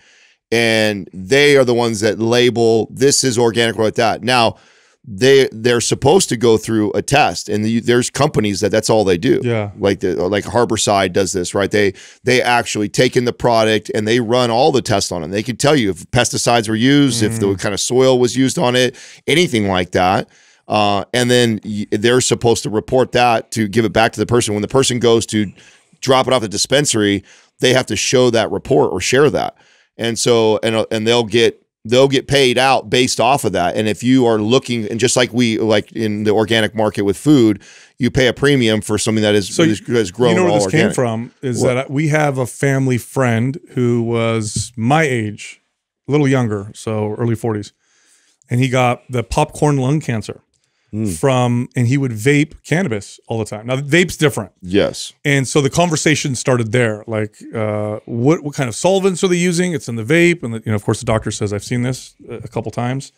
And they are the ones that label this is organic or like that. Now, they they're supposed to go through a test, and the, there's companies that that's all they do. Yeah, like the like Harborside does this, right? They they actually take in the product and they run all the tests on it. They can tell you if pesticides were used, mm. if the kind of soil was used on it, anything like that. Uh, and then they're supposed to report that to give it back to the person. When the person goes to drop it off the dispensary, they have to show that report or share that. And so, and and they'll get they'll get paid out based off of that. And if you are looking, and just like we like in the organic market with food, you pay a premium for something that is so is, is grown. You know where all this organic. Came from is what? That we have a family friend who was my age, a little younger, so early forties, and he got the popcorn lung cancer mm. from, and he would vape cannabis all the time. Now vape's different. Yes. And so the conversation started there. Like, uh, what, what kind of solvents are they using? It's in the vape. And the, you know, of course the doctor says, I've seen this a couple times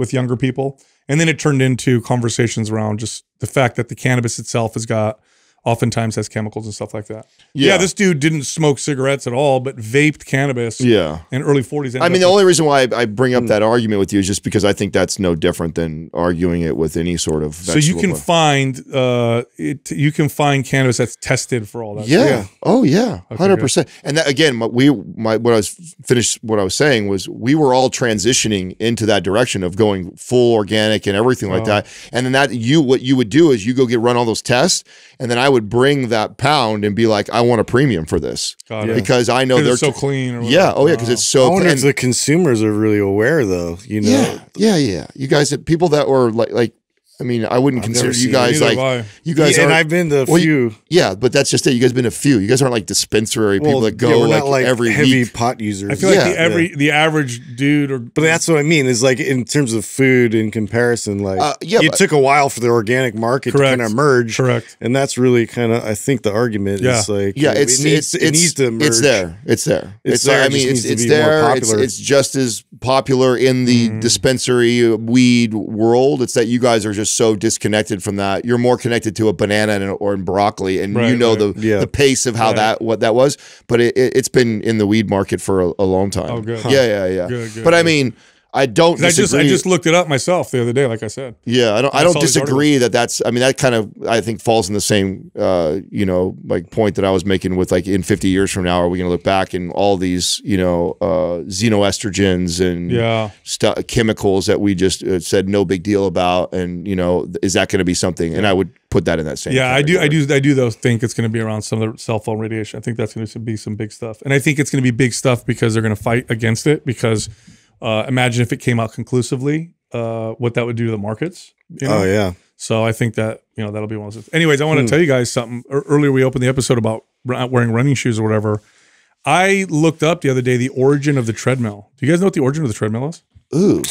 with younger people. And then it turned into conversations around just the fact that the cannabis itself has got, oftentimes has chemicals and stuff like that. Yeah. Yeah, this dude didn't smoke cigarettes at all, but vaped cannabis yeah. in early forties. I mean, the only reason why I, I bring up that argument with you is just because I think that's no different than arguing it with any sort of vegetable. So you can find uh, it, you can find cannabis that's tested for all that. Yeah. yeah. Oh yeah, one hundred percent. Okay, and that, again, my, we my what I was finished what I was saying was we were all transitioning into that direction of going full organic and everything like oh. that. And then that you what you would do is you go get run all those tests, and then I would would bring that pound and be like, I want a premium for this Got because it. I know they're so clean. Or yeah. Oh yeah. Cause it's so clean. The consumers are really aware though, you know? Yeah. Yeah. yeah. You guys, people that were like, like, I mean, I wouldn't I've consider you guys like I. you guys. Yeah, and I've been to a well, few. You, yeah, but that's just it. You guys have been a few. You guys aren't like dispensary people well, that go yeah, like, like every heavy week. pot users. I feel yeah, like the every yeah. the average dude, or but that's what I mean. Is like in terms of food in comparison, like uh, yeah, it but, took a while for the organic market correct, to kind of merge. Correct, and that's really kind of I think the argument yeah. is like yeah, it's, it needs, it's, it needs to merge. It's there. It's there. It's, it's there. there. I mean, it it's, it's there. It's, it's just as popular in the mm. dispensary weed world. It's that you guys are just so disconnected from that. You're more connected to a banana and, or in broccoli, and right, you know right. the yeah. the pace of how yeah. that what that was. But it, it, it's been in the weed market for a, a long time. Oh, good. Huh. Yeah, yeah, yeah. Good, good, but good. I mean, I don't. I just I just looked it up myself the other day, like I said. Yeah, I don't. I, I don't disagree that that's. I mean, that kind of I think falls in the same uh, you know like point that I was making with like in fifty years from now, are we going to look back and all these you know uh, xenoestrogens and yeah. st chemicals that we just uh, said no big deal about, and you know is that going to be something? And I would put that in that same. Yeah, category. I do. I do. I do. Though think it's going to be around some of the cell phone radiation. I think that's going to be some big stuff, and I think it's going to be big stuff because they're going to fight against it. Because uh, imagine if it came out conclusively, uh, what that would do to the markets. You know? Oh yeah. So I think that you know that'll be one of those. Anyways, I want to mm. tell you guys something. Earlier we opened the episode about wearing running shoes or whatever. I looked up the other day the origin of the treadmill. Do you guys know what the origin of the treadmill is? Ooh.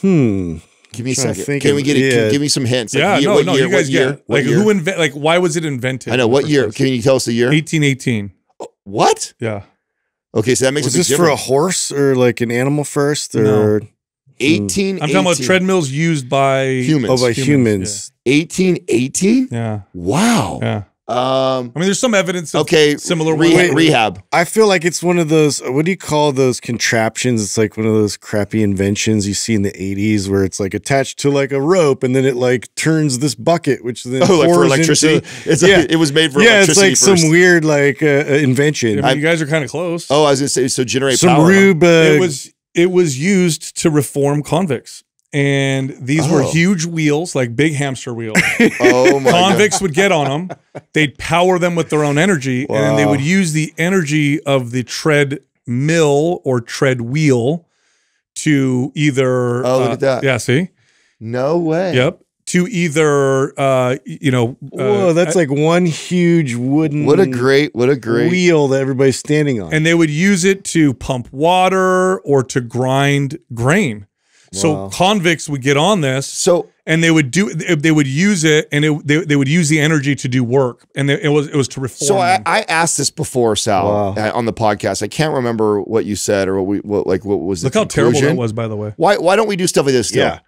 Hmm. Give me some. Can we get it? Yeah. Give me some hints. Like yeah. Year, no. No. Year, you guys year, get like year? Who invent? Like why was it invented? I know what year. Can you tell us the year? eighteen eighteen. What? Yeah. Okay, so that makes was a big this difference. For a horse or like an animal first or no. eighteen? Hmm. I'm talking about treadmills used by humans. Oh, by humans. eighteen eighteen. Yeah. yeah. Wow. Yeah. Um, I mean, there's some evidence. Of okay, similar re wait, rehab. I feel like it's one of those. What do you call those contraptions? It's like one of those crappy inventions you see in the eighties, where it's like attached to like a rope, and then it like turns this bucket, which then oh, like for electricity. Into, it's yeah. like, it was made for yeah, electricity. Yeah, it's like first. Some weird like uh, invention. I mean, I, you guys are kind of close. Oh, I was gonna say so generate some power. Rube, uh, it was it was used to reform convicts. And these oh. were huge wheels, like big hamster wheels. oh my Convicts God. would get on them. They'd power them with their own energy. Wow. And then they would use the energy of the treadmill or tread wheel to either. Oh, uh, look at that. Yeah, see? No way. Yep. To either, uh, you know. Whoa, uh, that's I, like one huge wooden. What a great, what a great. Wheel that everybody's standing on. And they would use it to pump water or to grind grain. So wow. convicts would get on this, so and they would do they would use it, and it, they they would use the energy to do work, and it was it was to reform. So I, I asked this before, Sal, wow. on the podcast. I can't remember what you said or what we what like what was. The Look conclusion. How terrible that was, by the way. Why why don't we do stuff like this? Still? Yeah,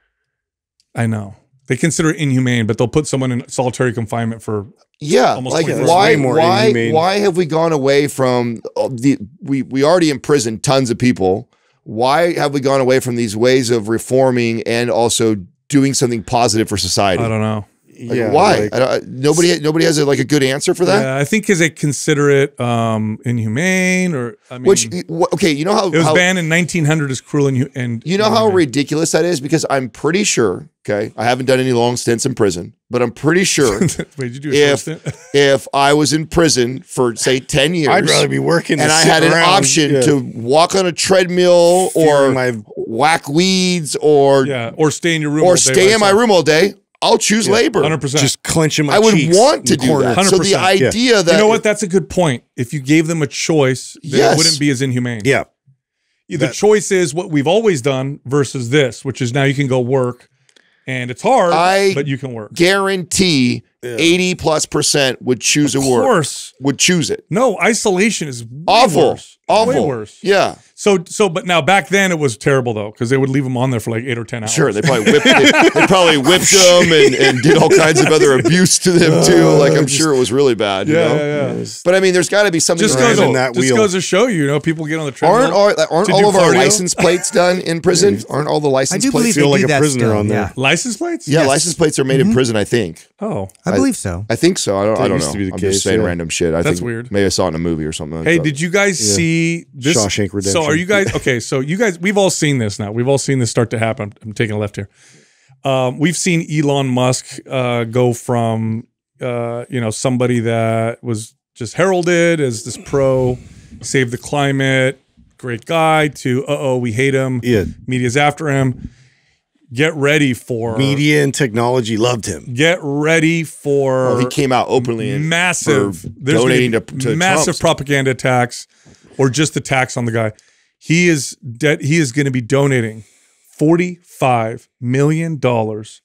I know they consider it inhumane, but they'll put someone in solitary confinement for yeah. Almost like why more why inhumane. Why have we gone away from the we we already imprisoned tons of people. Why have we gone away from these ways of reforming and also doing something positive for society? I don't know. Like, yeah, why? Like, I don't, nobody nobody has a, like a good answer for that? Yeah, I think because they consider it um, inhumane or, I mean. Which, okay, you know how. It was how, banned in nineteen hundred as cruel and. and you know how ridiculous that is? Because I'm pretty sure, okay, I haven't done any long stints in prison, but I'm pretty sure Wait, you do a if, stint? if I was in prison for, say, ten years. I'd rather be working and I had around. an option yeah. to walk on a treadmill or my, whack weeds or. Yeah, or stay in your room Or all day stay in myself. my room all day. I'll choose yeah, labor. one hundred percent. Just clenching my I would want to do that. one hundred percent. So the idea yeah. that- You know what? That's a good point. If you gave them a choice, then yes. it wouldn't be as inhumane. Yeah. The that. choice is what we've always done versus this, which is now you can go work and it's hard, I but you can work. guarantee yeah. eighty plus percent would choose of a work. Of course. Would choose it. No, isolation is way Awful. worse. Awful. Way worse. Yeah. So, so, but now back then it was terrible though, because they would leave them on there for like eight or ten hours. Sure, they probably whipped, they, they probably whipped them and, and did all kinds of other abuse to them too. Like I'm just, sure it was really bad. Yeah, you know? yeah, yeah. But I mean, there's got to be something just goes, in that just wheel. goes to show you, you know, people get on the treadmill. Aren't all, aren't all of cardio? our license plates done in prison? Aren't all the license I do plates feel like a prisoner still, on yeah. there? License plates? Yeah, yes. license plates are made mm-hmm. in prison, I think. Oh, I, I believe so. I think so. I don't. That I don't know. To be the I'm case, just saying yeah. random shit. I That's think weird. Maybe I saw it in a movie or something. Hey, did you guys see this? Shawshank Redemption. Are you guys okay? So you guys, we've all seen this now. We've all seen this start to happen. I'm, I'm taking a left here. Um, we've seen Elon Musk uh, go from uh, you know somebody that was just heralded as this pro, save the climate, great guy to uh oh we hate him. Yeah, media's after him. Get ready for media and technology loved him. Get ready for well, he came out openly massive donating to, to massive Trump's. propaganda attacks or just attacks on the guy. He is dead. He is going to be donating forty-five million dollars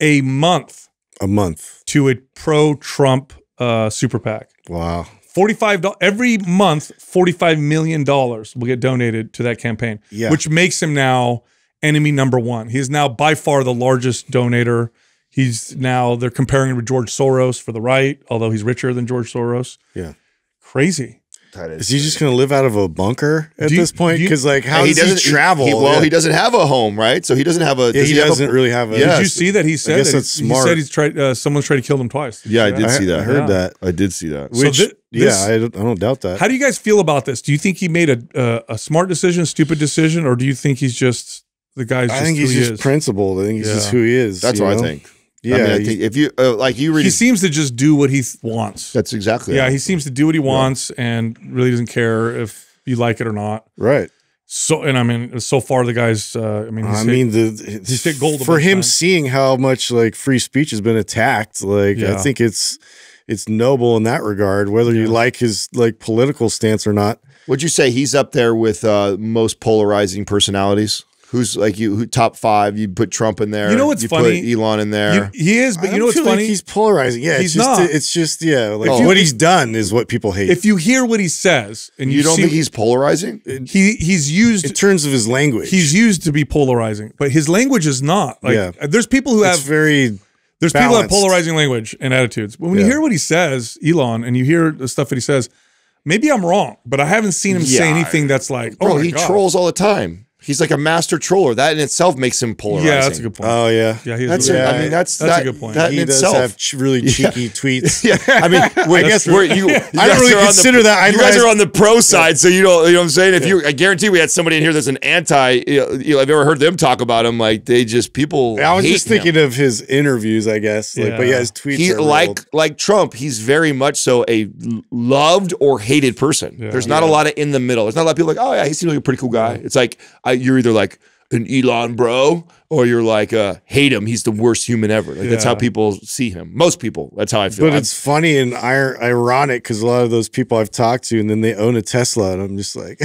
a month, a month to a pro-Trump uh, super PAC. Wow, forty-five every month, forty-five million dollars will get donated to that campaign, yeah. which makes him now enemy number one. He is now by far the largest donator. He's now they're comparing him with George Soros for the right, although he's richer than George Soros. Yeah, crazy. Is, is he just going to live out of a bunker at you, this point? Because like, how he does doesn't, he travel? He, he, well, yeah. he doesn't have a home, right? So he doesn't have a. Yeah, does he, he doesn't have a, really have a. Yeah. Did you see that he said? I guess that that's he, smart. He said he's tried. Uh, someone's tried to kill him twice. Did yeah, I did that? see that. I heard yeah. that. I did see that. Which, so th this, yeah, I don't, I don't doubt that. How do you guys feel about this? Do you think he made a uh, a smart decision, stupid decision, or do you think he's just the guy's? I just think he's he just is? principled. I think he's yeah. just who he is. That's what know? I think. Yeah, I mean, I think if you uh, like you read, he seems to just do what he th wants. That's exactly. Yeah, right. He seems to do what he wants yeah. and really doesn't care if you like it or not. Right. So and I mean, so far the guy's. Uh, I mean, he's I hit, mean the he's hit gold for him time. Seeing how much like free speech has been attacked. Like yeah. I think it's it's noble in that regard, whether yeah. you like his like political stance or not. Would you say he's up there with uh, most polarizing personalities? Who's like you? Who top five? You put Trump in there. You know what's you funny? Put Elon in there. You, he is, but I you know what's funny? Like he's polarizing. Yeah, he's it's just, not. It's just yeah. Like oh. you, what he's done is what people hate. If you hear what he says, and you, you don't see, think he's polarizing, he he's used in terms of his language. He's used to be polarizing, but his language is not. Like yeah. there's people who it's have very. There's balanced. People who have polarizing language and attitudes, but when yeah. you hear what he says, Elon, and you hear the stuff that he says, maybe I'm wrong, but I haven't seen him yeah. say anything that's like, bro, oh my he God. Trolls all the time. He's like a master troller. That in itself makes him polarizing. Yeah, that's a good point. Oh yeah, yeah. He's that's really, yeah, I mean, that's that's that, a good point. That he in does itself. Have ch really cheeky yeah. tweets. Yeah, I mean, I guess we're, you. Yeah. you I don't really consider the, that. You guys are on the pro side, yeah. so you don't. You know what I'm saying? If yeah. you, I guarantee we had somebody in here that's an anti. You know, you know, I've ever heard them talk about him. Like they just people. I was hate just thinking him. Of his interviews, I guess. Like, yeah. But yeah, his tweets. He, are like real. Like Trump. He's very much so a loved or hated person. Yeah. There's not yeah. a lot of in the middle. There's not a lot of people like, oh yeah, he seems like a pretty cool guy. It's like. I, you're either like an Elon bro or you're like uh hate him, he's the worst human ever, like yeah. that's how people see him, most people, that's how I feel. But I'm, it's funny and ironic because a lot of those people I've talked to and then they own a Tesla and I'm just like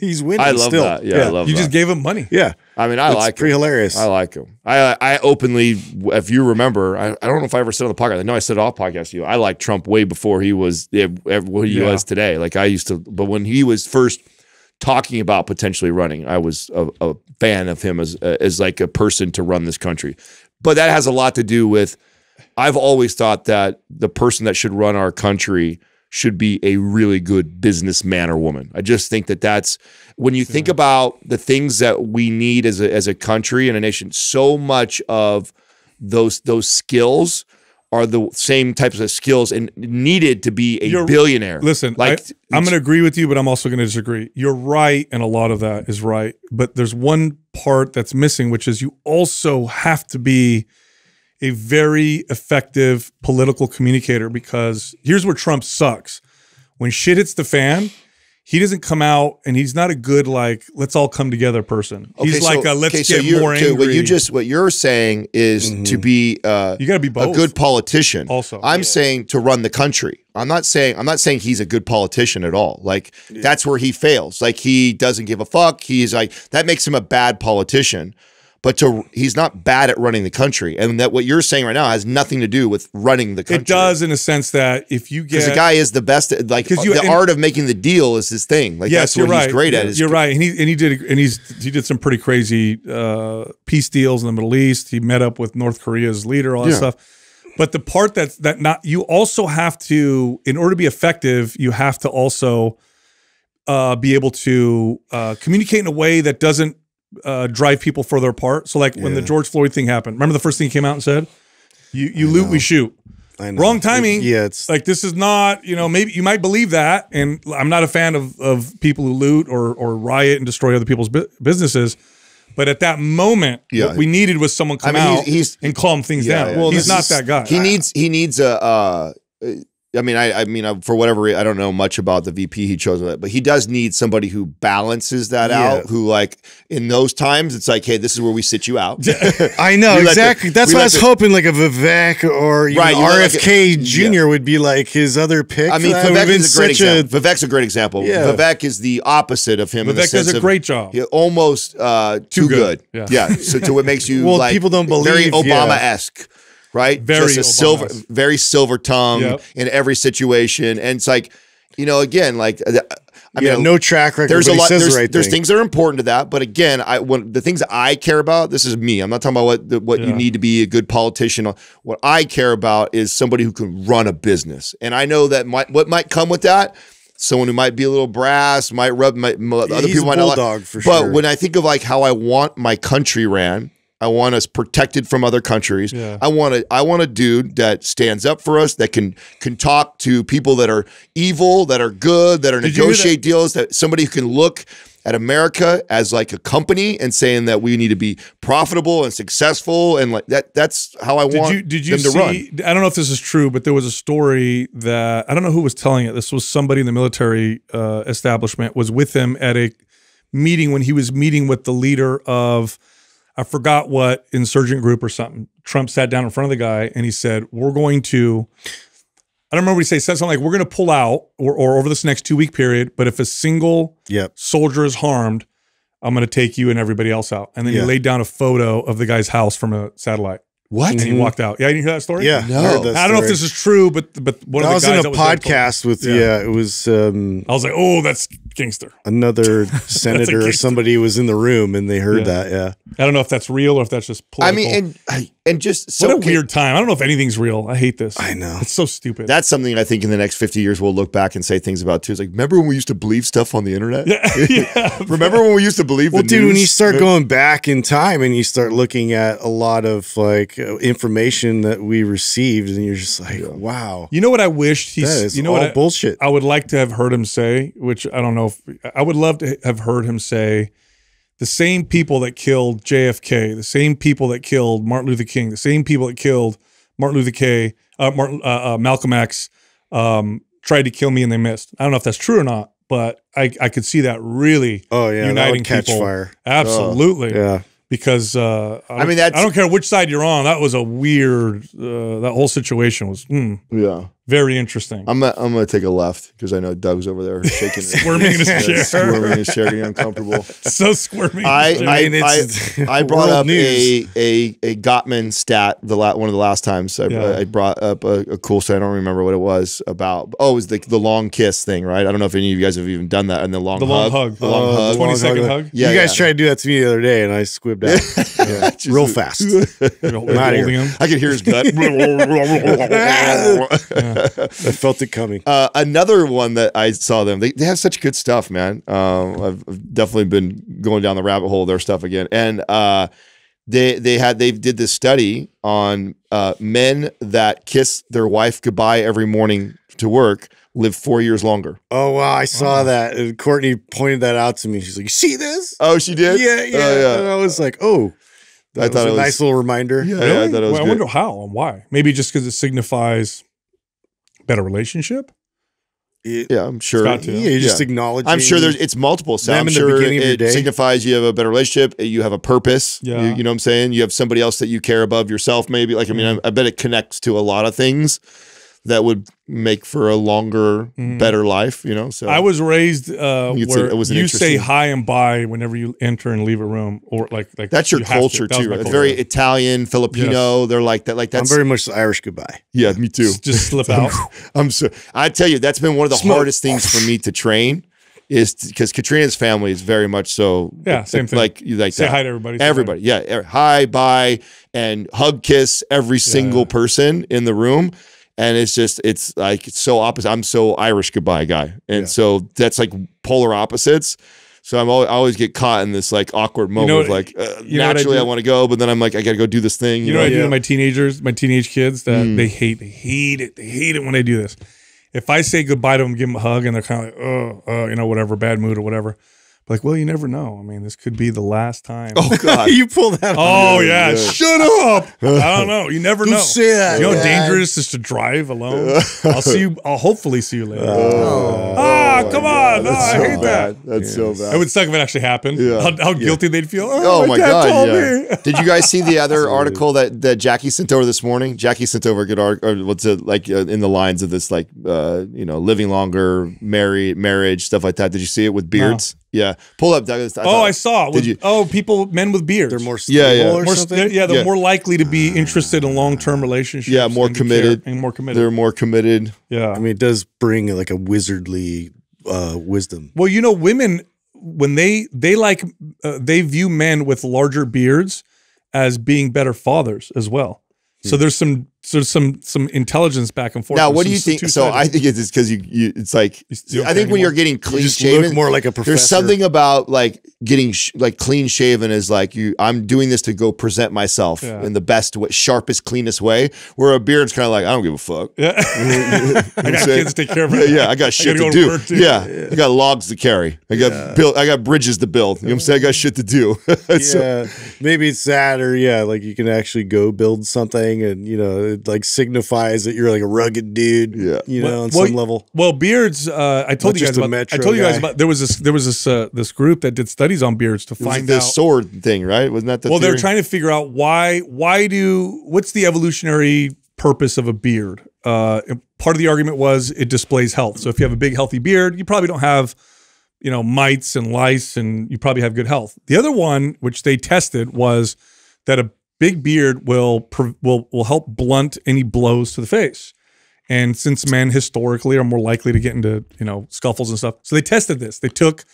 he's winning. I love still. That yeah, yeah I love you that. Just gave him money yeah I mean I it's like pretty him. Hilarious I like him I I openly if you remember I, I don't know if I ever said on the podcast I know I said it off podcast to you I liked Trump way before he was what he yeah. was today like I used to but when he was first talking about potentially running, I was a, a fan of him as as like a person to run this country, but that has a lot to do with. I've always thought that the person that should run our country should be a really good businessman or woman. I just think that that's when you think yeah. about the things that we need as a as a country and a nation. So much of those those skills. Are the same types of skills and needed to be a You're, billionaire. Listen, like, I, I'm going to agree with you, but I'm also going to disagree. You're right, and a lot of that is right. But there's one part that's missing, which is you also have to be a very effective political communicator because here's where Trump sucks. When shit hits the fan, he doesn't come out, and he's not a good, like, let's all come together person. He's okay, like, so, a, let's okay, get so more angry. What, you just, what you're saying is mm-hmm. to be, uh, you gotta be both. A good politician. Also, I'm yeah. saying to run the country. I'm not saying I'm not saying he's a good politician at all. Like, yeah. that's where he fails. Like, he doesn't give a fuck. He's like, that makes him a bad politician. But to, he's not bad at running the country. And that what you're saying right now has nothing to do with running the country. It does in a sense that if you get... Because the guy is the best, like you, the and, art of making the deal is his thing. Like yes, that's what right. he's great yeah, at. You're right. And he and he did and he's he did some pretty crazy uh, peace deals in the Middle East. He met up with North Korea's leader, all that yeah. stuff. But the part that's that not... You also have to, in order to be effective, you have to also uh, be able to uh, communicate in a way that doesn't Uh, drive people further apart. So like yeah. when the George Floyd thing happened, remember the first thing he came out and said, you, you loot, we shoot. I know. Wrong timing. It, yeah, it's like, this is not, you know, maybe you might believe that. And I'm not a fan of, of people who loot or, or riot and destroy other people's bu businesses. But at that moment, yeah. what we needed was someone come I mean, out he's, he's, and calm things yeah, down. Yeah, well, he's not is, that guy. He needs, he needs a, uh, I mean, I, I mean, I, for whatever reason, I don't know much about the V P he chose, but he does need somebody who balances that yeah. out. Who like in those times, it's like, hey, this is where we sit you out. I know exactly. Like the, That's why like I was the, hoping, like a Vivek or even right, R F K like Junior Yeah. would be like his other pick. I mean, Vivek is a great example. A, Vivek's a great example. Yeah. Vivek is the opposite of him. Vivek in the sense does a great of, job. He, almost uh, too, too good. good. Yeah. yeah. So to what makes you well, like people don't believe very Obama-esque. Yeah. Right, very Just a silver, very silver tongue yep. in every situation, and it's like, you know, again, like, I yeah, mean, no track record. There's a lot. There's, the right there's thing. things that are important to that, but again, I when the things that I care about, this is me. I'm not talking about what the, what yeah. you need to be a good politician. What I care about is somebody who can run a business, and I know that my, what might come with that. Someone who might be a little brass, might rub my, my other He's people might not like. For sure. But when I think of like how I want my country ran. I want us protected from other countries. Yeah. I want a, I want a dude that stands up for us, that can can talk to people that are evil, that are good, that are Did negotiate that? deals, that somebody who can look at America as like a company and saying that we need to be profitable and successful, and like that, that's how I want them to run. Did you see, I don't know if this is true, but there was a story that, I don't know who was telling it. This was somebody in the military uh, establishment was with him at a meeting when he was meeting with the leader of, I forgot what insurgent group or something. Trump sat down in front of the guy and he said, we're going to, I don't remember what he said, something like, we're going to pull out or, or over this next two week period, but if a single yep. soldier is harmed, I'm going to take you and everybody else out. And then yeah. he laid down a photo of the guy's house from a satellite. What? And he walked out. Yeah, you didn't hear that story? Yeah. No. I, heard that I don't story. know if this is true, but but one that of the guys- I was in a was podcast with, yeah. yeah, it was- um, I was like, oh, that's gangster. Another senator gangster. or somebody was in the room and they heard yeah. that, yeah. I don't know if that's real or if that's just political. I mean, and, and just- so What a weird time. I don't know if anything's real. I hate this. I know. It's so stupid. That's something I think in the next fifty years we'll look back and say things about too. It's like, remember when we used to believe stuff on the internet? Yeah. yeah. Remember when we used to believe well, the dude, news? Well, dude, when you start going back in time and you start looking at a lot of like- information that we received, and you're just like, yeah. wow. You know what I wished he's that is you know all what I, bullshit. I would like to have heard him say, which I don't know if I would love to have heard him say, the same people that killed J F K, the same people that killed Martin Luther King, the same people that killed Martin Luther King, uh, Martin, uh, uh, Malcolm X, um, tried to kill me and they missed. I don't know if that's true or not, but I, I could see that really oh, yeah, uniting that would catch people. Fire. Absolutely. Oh, yeah. Because uh, I, I mean, that's, I don't care which side you're on. That was a weird. Uh, that whole situation was mm, yeah, very interesting. I'm not, I'm gonna take a left because I know Doug's over there shaking, squirming his chair, squirming his chair, getting uncomfortable. So squirming. I I, I, mean, I, I brought up news. a a a Gottman stat the la one of the last times I, yeah. I brought up a, a cool stat. I don't remember what it was about. Oh, it was the the long kiss thing, right? I don't know if any of you guys have even done that. And the long the hug, long hug, the long uh, hug, the twenty second hug. Yeah, you guys yeah. tried to do that to me the other day, and I squibbed. Yeah. Yeah. Real fast. I could hear his gut. I felt it coming. Uh, another one that I saw them, they, they have such good stuff, man. Um, I've definitely been going down the rabbit hole of their stuff again. And uh, they they had they did this study on uh, men that kiss their wife goodbye every morning to work live four years longer. Oh, wow. I saw oh. that. And Courtney pointed that out to me. She's like, you see this? Oh, she did? Yeah, yeah. Oh, yeah. And I was like, oh, that I thought was a it was, nice little reminder. Yeah, really? yeah I thought it was well, I wonder how and why. Maybe just because it signifies better relationship? It, yeah, I'm sure. Yeah, you just yeah. acknowledge. I'm sure there's it's multiple. So I'm sure it signifies you have a better relationship. You have a purpose. Yeah. You, you know what I'm saying? You have somebody else that you care above yourself maybe. Like, I mean, I, I bet it connects to a lot of things that would make for a longer, mm. better life, you know? So I was raised uh, where a, it was you say hi and bye whenever you enter and leave a room, or like- like That's your you culture to, that too, right? It's very Italian, Filipino, yes. they're like that. Like that's, I'm very much the Irish goodbye. Yeah, me too. Just slip out. I'm so, I tell you, that's been one of the Smoke. hardest things for me to train, is because Katrina's family is very much so. Yeah, same thing. Like you like say that. hi to everybody. Everybody, yeah. Er, hi, bye, and hug, kiss every single yeah. person in the room. And it's just, it's like, it's so opposite. I'm so Irish goodbye guy. And yeah. so that's like polar opposites. So I'm always, I always get caught in this like awkward moment you know, of like, uh, naturally I, I want to go, but then I'm like, I got to go do this thing. You, you know, know what I do to my teenagers, my teenage kids that mm. they hate, they hate it. They hate it when I do this. If I say goodbye to them, give them a hug and they're kind of like, oh, uh, you know, whatever, bad mood or whatever. Like, well, you never know. I mean, this could be the last time. Oh, God. You pulled that Oh, yeah. yeah. Shut up. I don't know. You never know. That, you know how dangerous is to drive alone? I'll see you. I'll hopefully see you later. Oh, ah, oh come on. No, I so hate bad. that. That's yes. so bad. It would suck if it actually happened. Yeah. How, how guilty yeah. they'd feel. Oh, oh my, my God. Told yeah. me. Did you guys see the other article that, that Jackie sent over this morning? Jackie sent over a good article. What's it like uh, in the lines of this, like, uh, you know, living longer, married, marriage, stuff like that. Did you see it with beards? No. Yeah, pull up, Douglas. I oh, thought, I saw. Did with, you? Oh, people, men with beards. They're more stable yeah, yeah. or more, something? They're, yeah, they're yeah. more likely to be interested in long-term relationships. Yeah, more and committed. And more committed. They're more committed. Yeah. I mean, it does bring like a wizardly uh, wisdom. Well, you know, women, when they, they like, uh, they view men with larger beards as being better fathers as well. So there's some sort of some some intelligence back and forth. Now, what do you think? So I think it's because you, you it's like I think when you're getting clean shaven, more like a professor. There's something about like getting sh like clean shaven is like you. I'm doing this to go present myself yeah. in the best, way, sharpest, cleanest way. Where a beard's kind of like I don't give a fuck. Yeah, I got kids to take care of. Yeah, yeah, I got shit I to do. To yeah. yeah, I got logs to carry. I got yeah. build. I got bridges to build. You know what I'm saying? I got shit to do. yeah, so, maybe it's that, or yeah, like you can actually go build something, and you know. It like signifies that you're like a rugged dude, yeah. you know, well, on some well, level. Well, beards. Uh, I told Not you guys about. I told you guys guy. about. There was this. There was this. Uh, this group that did studies on beards to it find was out the sword thing, right? Wasn't that the? Well, they're trying to figure out why. Why do? What's the evolutionary purpose of a beard? Uh, part of the argument was it displays health. So if you have a big, healthy beard, you probably don't have, you know, mites and lice, and you probably have good health. The other one, which they tested, was that a big beard will will will help blunt any blows to the face, and since men historically are more likely to get into you know scuffles and stuff, so they tested this. They took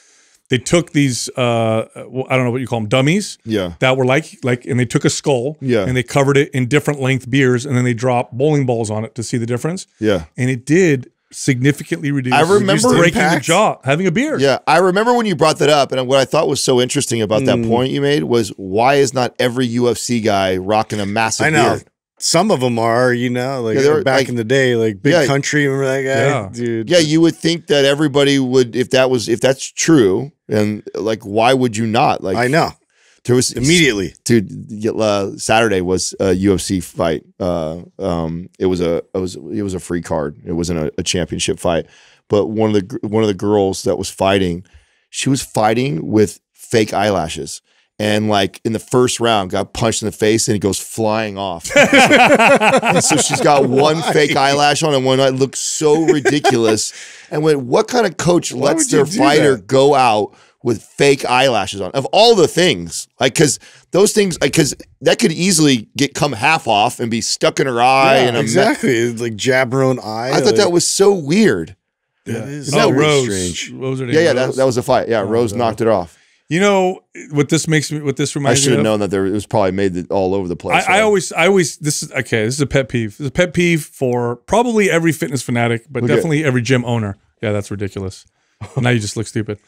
they took these uh, well, I don't know what you call them dummies, yeah, that were like like, and they took a skull, yeah, and they covered it in different length beards, and then they dropped bowling balls on it to see the difference, yeah, and it did. Significantly reduced. I remember breaking the jaw, having a beard. Yeah, I remember when you brought that up, and what I thought was so interesting about mm. that point you made was why is not every U F C guy rocking a massive I know. beard? Some of them are, you know, like yeah, back like, in the day, like Big yeah, Country, remember that guy, yeah. dude? Yeah, you would think that everybody would, if that was, if that's true, and like, why would you not? Like, I know. There was immediately, dude. Uh, Saturday was a U F C fight. Uh, um, it was a, it was, it was a free card. It wasn't a, a championship fight. But one of the one of the girls that was fighting, she was fighting with fake eyelashes, and like in the first round, got punched in the face, and it goes flying off. And so she's got one fake eyelash on, and one eye looked so ridiculous. And went, what kind of coach Why lets their fighter that? go out? With fake eyelashes on, of all the things, like because those things, like because that could easily get come half off and be stuck in her eye. Yeah, and exactly, like jab her own eye. I like, thought that was so weird. Yeah. That is oh, that Rose, strange. Rose, yeah, yeah, that, that was a fight. Yeah, oh, Rose no. knocked it off. You know what this makes me? What this reminds me? I should have known that there it was probably made all over the place. I, right? I always, I always. This is okay. This is a pet peeve. This is a pet peeve for probably every fitness fanatic, but okay. definitely every gym owner. Yeah, that's ridiculous. Now you just look stupid.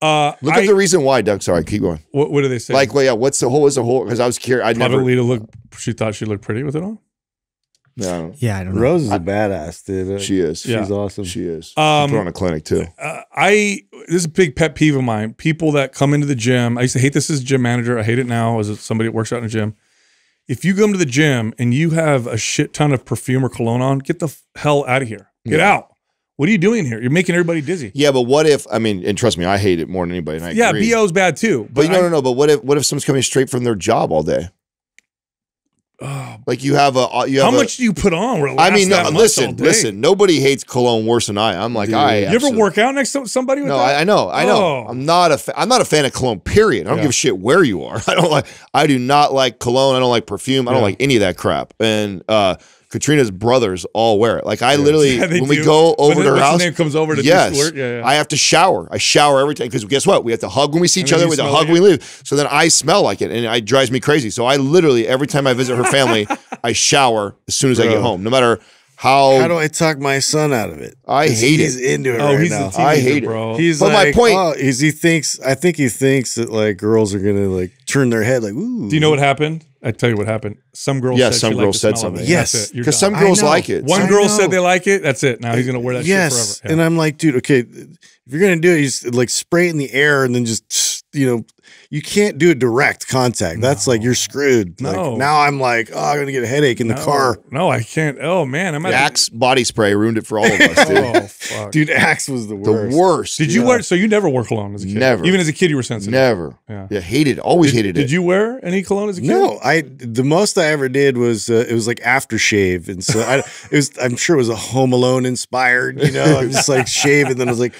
Uh, look I, at the reason why, Doug. Sorry, keep going. What, what do they say? Like, well, yeah, what's the whole? What's the whole? Because I was curious. I never. Lita looked. She thought she looked pretty with it on. No. Yeah, I don't know. Rose is I, a badass, dude. She is. Yeah. She's awesome. She is. Um, she put on a clinic too. Uh, I. This is a big pet peeve of mine. People that come into the gym. I used to hate this as a gym manager. I hate it now as somebody that works out in a gym. If you come to the gym and you have a shit ton of perfume or cologne on, get the hell out of here. Get yeah. out. What are you doing here? You're making everybody dizzy. Yeah, but what if, I mean, and trust me, I hate it more than anybody, and I yeah, agree. B O's bad too. But, but no, no, no, but what if what if someone's coming straight from their job all day? Uh, like you have a- you have How a, much do you put on? I mean, no, listen, listen, nobody hates cologne worse than I. I'm like, Dude. I- You absolutely. ever work out next to somebody with no, that? No, I, I know, I oh. know. I'm not, a I'm not a fan of cologne, period. I don't yeah. give a shit where you are. I don't like, I do not like cologne. I don't like perfume. I yeah. don't like any of that crap. And- uh Katrina's brothers all wear it. Like I literally, yeah, when we do. go over when to her house, comes over to yes, yeah, yeah. I have to shower. I shower every time because guess what? We have to hug when we see each and other. We have to hug like when it. we leave. So then I smell like it, and it drives me crazy. So I literally every time I visit her family, I shower as soon as Bro. I get home, no matter. How How do I talk my son out of it? I hate he's it. He's into it oh, right he's now. I hate it, bro. He's but like, my point oh, is he thinks, I think he thinks that like girls are going to like turn their head like, ooh. Do you know what happened? I tell you what happened. Some girls yes, said, some girl said something. Yes, because some girls like it. One I girl know. said they like it. That's it. Now he's going to wear that yes. shit forever. Yeah. And I'm like, dude, okay, if you're going to do it, you just like spray it in the air and then just, you know, you can't do a direct contact. That's no. like, you're screwed. No. Like, now I'm like, oh, I'm going to get a headache in the no. car. No, I can't. Oh, man. I'm Axe body spray ruined it for all of us, dude. Oh, fuck. Dude, Axe was the worst. The worst. Did yeah. you wear, so you never wore cologne as a kid? Never. Even as a kid, you were sensitive. Never. Yeah. yeah hated it. Always did, hated did it. Did you wear any cologne as a kid? No. I, the most I ever did was, uh, it was like aftershave. And so I, it was, I'm sure it was a Home Alone inspired, you know, I was just like shave. And then I was like,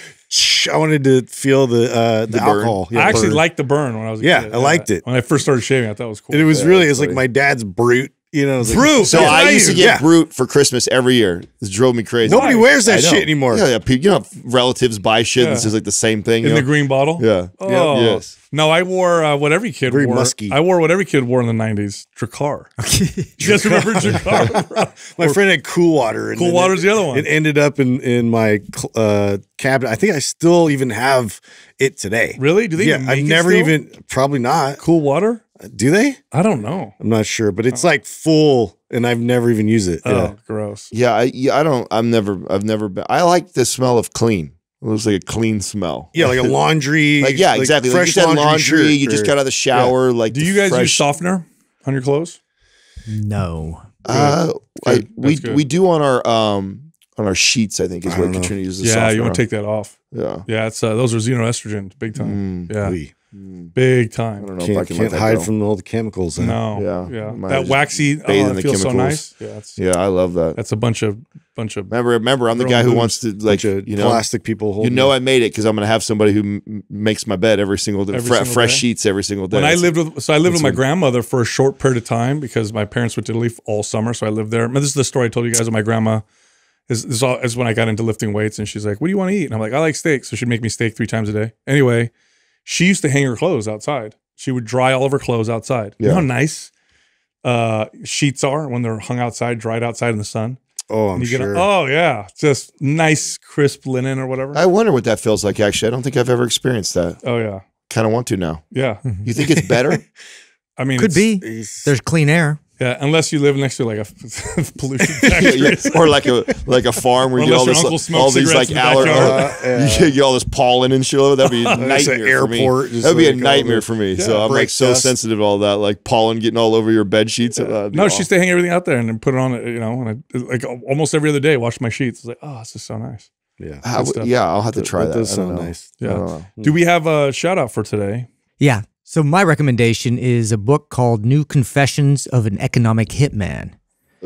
I wanted to feel the uh, the, the alcohol. Yeah, I actually burn. liked the burn when I was a yeah, kid. I yeah, I liked it. When I first started shaving, I thought it was cool. And it was yeah, really, it was like my dad's Brute You know, like, brute. So I used to get yeah. brute for Christmas every year. It drove me crazy. Nobody nice. wears that shit anymore. Yeah, yeah. People, you know, relatives buy shit yeah. and it's just like the same thing. In you know? the green bottle? Yeah. Oh. Yes. No, I wore uh, what every kid Very wore. Musky. I wore what every kid wore in the nineties. Drakkar. You guys remember Drakkar? My or, friend had Cool Water. And cool Water's it, the other one. It ended up in, in my uh, cabinet. I think I still even have it today. Really? Do they yeah, even make I've never it even, probably not. Cool Water? Do they? I don't know. I'm not sure, but it's oh. like full, and I've never even used it. Oh, yeah. Gross. Yeah, I, yeah, I don't. I've never. I've never been. I like the smell of clean. It was like a clean smell. Yeah, like a laundry. Like, yeah, like exactly. Fresh like you laundry. laundry you or, just got out of the shower. Yeah. Like, do you guys fresh... use softener on your clothes? No. Uh, I, we good. we do on our um on our sheets. I think is I what Katrina uses. Yeah, softener. You want to take that off. Yeah, yeah. It's uh, those are xenoestrogens, big time. Mm, yeah. Wee. Big time. I don't know can't, if I can can't hide go. from all the chemicals. In no, it. yeah, yeah. That waxy, oh, it feels chemicals. so nice. Yeah, yeah, I love that. That's a bunch of bunch of. Remember, remember, I'm the guy who moves, wants to like you know plastic people. Holding you know, I made it because I'm gonna have somebody who m makes my bed every single day, every fre single fresh day. sheets every single day. When I lived with, so I lived with my grandmother for a short period of time because my parents went to Italy all summer, so I lived there. This is the story I told you guys of my grandma. Is, is, all, is when I got into lifting weights, and she's like, "What do you want to eat?" And I'm like, "I like steak," so she'd make me steak three times a day. Anyway. She used to hang her clothes outside. She would dry all of her clothes outside. Yeah. You know how nice uh, sheets are when they're hung outside, dried outside in the sun? Oh, I'm sure. Get a, oh, yeah. Just nice, crisp linen or whatever. I wonder what that feels like, actually. I don't think I've ever experienced that. Oh, yeah. Kind of want to now. Yeah. You think it's better? I mean, could be. There's clean air. Yeah, unless you live next to like a pollution factory. Yeah, yeah. Or like a like a farm where you get all this all these like aller, uh, yeah. you get all this pollen and shit. That'd be a nightmare for me. That'd be a nightmare for me. So I'm like so dust. sensitive to all that, like pollen getting all over your bed sheets. Yeah. Uh, no, she used to hang everything out there and then put it on. You know, and I, like almost every other day, wash my sheets. It's like, oh, this is so nice. Yeah, I, yeah, I'll have to try that. That does sound nice. Yeah. Do we have a shout out for today? Yeah. So my recommendation is a book called New Confessions of an Economic Hit Man.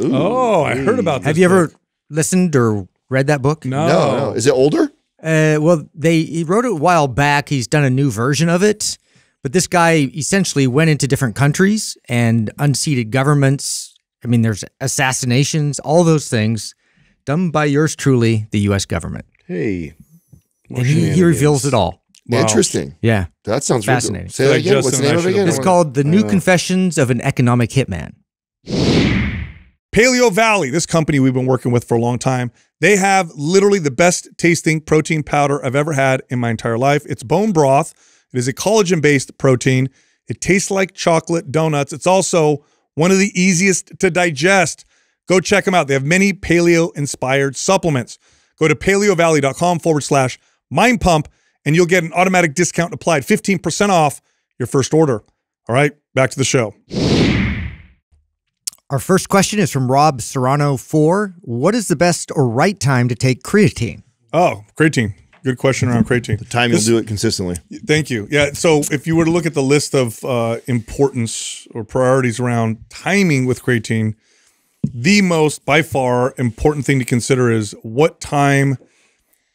Ooh. Oh, I heard about this Have you book. ever listened or read that book? No. no, no. Is it older? Uh, well, they he wrote it a while back. He's done a new version of it. But this guy essentially went into different countries and unseated governments. I mean, there's assassinations, all those things done by yours truly, the U S government. Hey. And he, he reveals it all. Wow. Interesting. Yeah. That sounds fascinating. Really cool. Say that again. What's the name of it again? It's called The New Confessions of an Economic Hit Man. Paleo Valley, this company we've been working with for a long time, they have literally the best tasting protein powder I've ever had in my entire life. It's bone broth. It is a collagen-based protein. It tastes like chocolate donuts. It's also one of the easiest to digest. Go check them out. They have many paleo-inspired supplements. Go to paleovalley.com forward slash mind pump. And you'll get an automatic discount applied, fifteen percent off your first order. All right, back to the show. Our first question is from Rob Serrano four. What is the best or right time to take creatine? Oh, creatine. Good question around creatine. The time this, you'll do it consistently. Thank you. Yeah, so if you were to look at the list of uh, importance or priorities around timing with creatine, the most, by far, important thing to consider is what time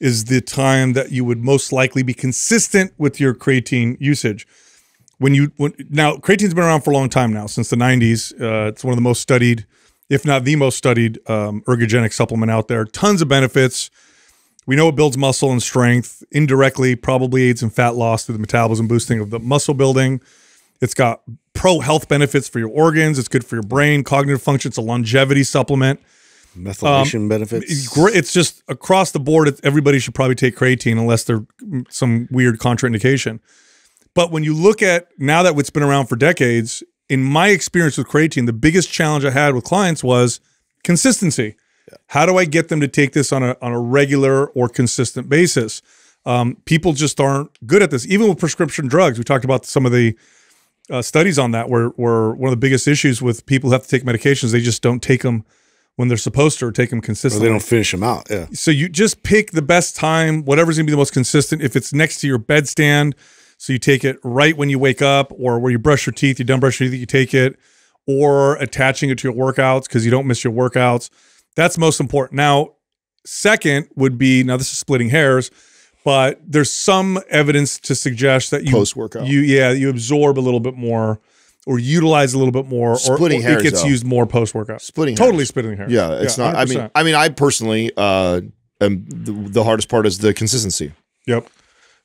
is the time that you would most likely be consistent with your creatine usage. When you when, now, creatine's been around for a long time now, since the nineties. Uh, it's one of the most studied, if not the most studied, um, ergogenic supplement out there. Tons of benefits. We know it builds muscle and strength. Indirectly, probably aids in fat loss through the metabolism boosting of the muscle building. It's got pro-health benefits for your organs. It's good for your brain, cognitive function. It's a longevity supplement. Methylation um, benefits. It's just across the board, everybody should probably take creatine unless there's some weird contraindication. But when you look at, now that it's been around for decades, in my experience with creatine, the biggest challenge I had with clients was consistency. Yeah. How do I get them to take this on a, on a regular or consistent basis? Um, people just aren't good at this. Even with prescription drugs, we talked about some of the uh, studies on that where, where one of the biggest issues with people who have to take medications, they just don't take them when they're supposed to, or take them consistently. Or they don't finish them out, yeah. So you just pick the best time, whatever's going to be the most consistent. If it's next to your bedstand, so you take it right when you wake up, or where you brush your teeth, you don't brush your teeth, you take it, or attaching it to your workouts because you don't miss your workouts. That's most important. Now, second would be, now this is splitting hairs, but there's some evidence to suggest that you- Post-workout. You, yeah, you absorb a little bit more or utilized a little bit more, splitting or, or it gets though. used more post-workout. Splitting Totally hairs. splitting hairs. Yeah, it's yeah, not, I mean, I mean, I personally, uh, um, the, the hardest part is the consistency. Yep.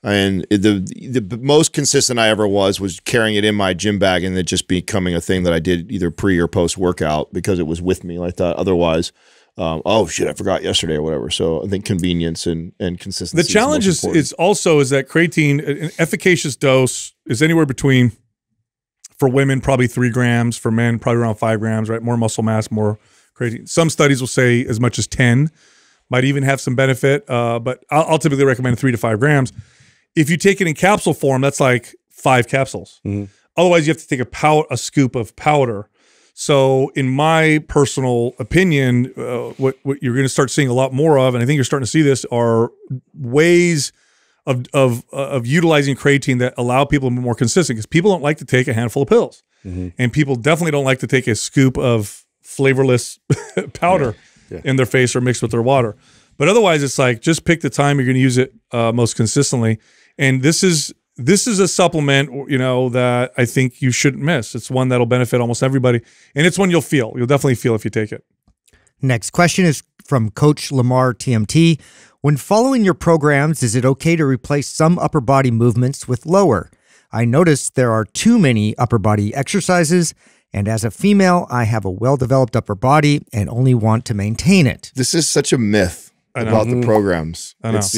And the the most consistent I ever was was carrying it in my gym bag and it just becoming a thing that I did either pre or post workout because it was with me like that. Otherwise, um, oh shit, I forgot yesterday or whatever. So I think convenience and and consistency. The challenge is, is, is also is that creatine, an efficacious dose is anywhere between, for women probably three grams, for men probably around five grams. Right, more muscle mass, more creatine. Some studies will say as much as ten, might even have some benefit. Uh, but I'll, I'll typically recommend three to five grams. If you take it in capsule form, that's like five capsules. Mm-hmm. Otherwise, you have to take a pow a scoop of powder. So in my personal opinion, uh, what, what you're going to start seeing a lot more of, and I think you're starting to see this, are ways of, of, uh, of utilizing creatine that allow people to be more consistent, because people don't like to take a handful of pills. Mm-hmm. And people definitely don't like to take a scoop of flavorless powder yeah. Yeah. in their face or mixed with their water. But otherwise, it's like, just pick the time you're going to use it uh, most consistently. And this is this is a supplement, you know, that I think you shouldn't miss. It's one that'll benefit almost everybody. And it's one you'll feel. You'll definitely feel if you take it. Next question is from Coach Lamar T M T. When following your programs, is it okay to replace some upper body movements with lower? I noticed there are too many upper body exercises. And as a female, I have a well-developed upper body and only want to maintain it. This is such a myth. About the programs, I know. It's,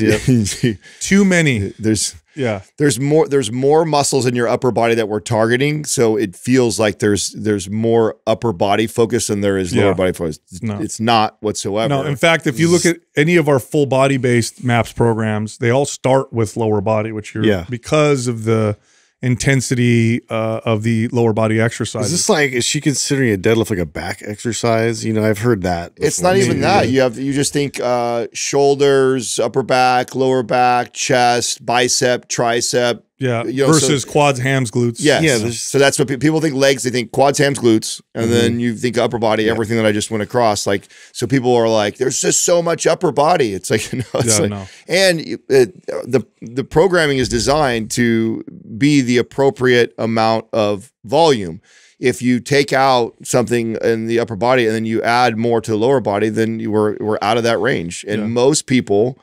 yeah. Too many. There's yeah. There's more. There's more muscles in your upper body that we're targeting, so it feels like there's there's more upper body focus than there is lower yeah. body focus. No. It's not whatsoever. No. In fact, if you look at any of our full body based MAPS programs, they all start with lower body, which you're yeah. because of the intensity uh, of the lower body exercise. Is this like, is she considering a deadlift like a back exercise? You know, I've heard that. Before. It's not even that. You have, you just think uh, shoulders, upper back, lower back, chest, bicep, tricep. Yeah, you know, versus so, quads, hams, glutes. Yes. Yeah. So that's what pe people think legs, they think quads, hams, glutes, and mm-hmm. then you think upper body, yeah. everything that I just went across. Like, so people are like, there's just so much upper body. It's like, you know, it's yeah, like no. And it, the, the programming is designed to be the appropriate amount of volume. If you take out something in the upper body and then you add more to the lower body, then you were, we're out of that range. And yeah. most people...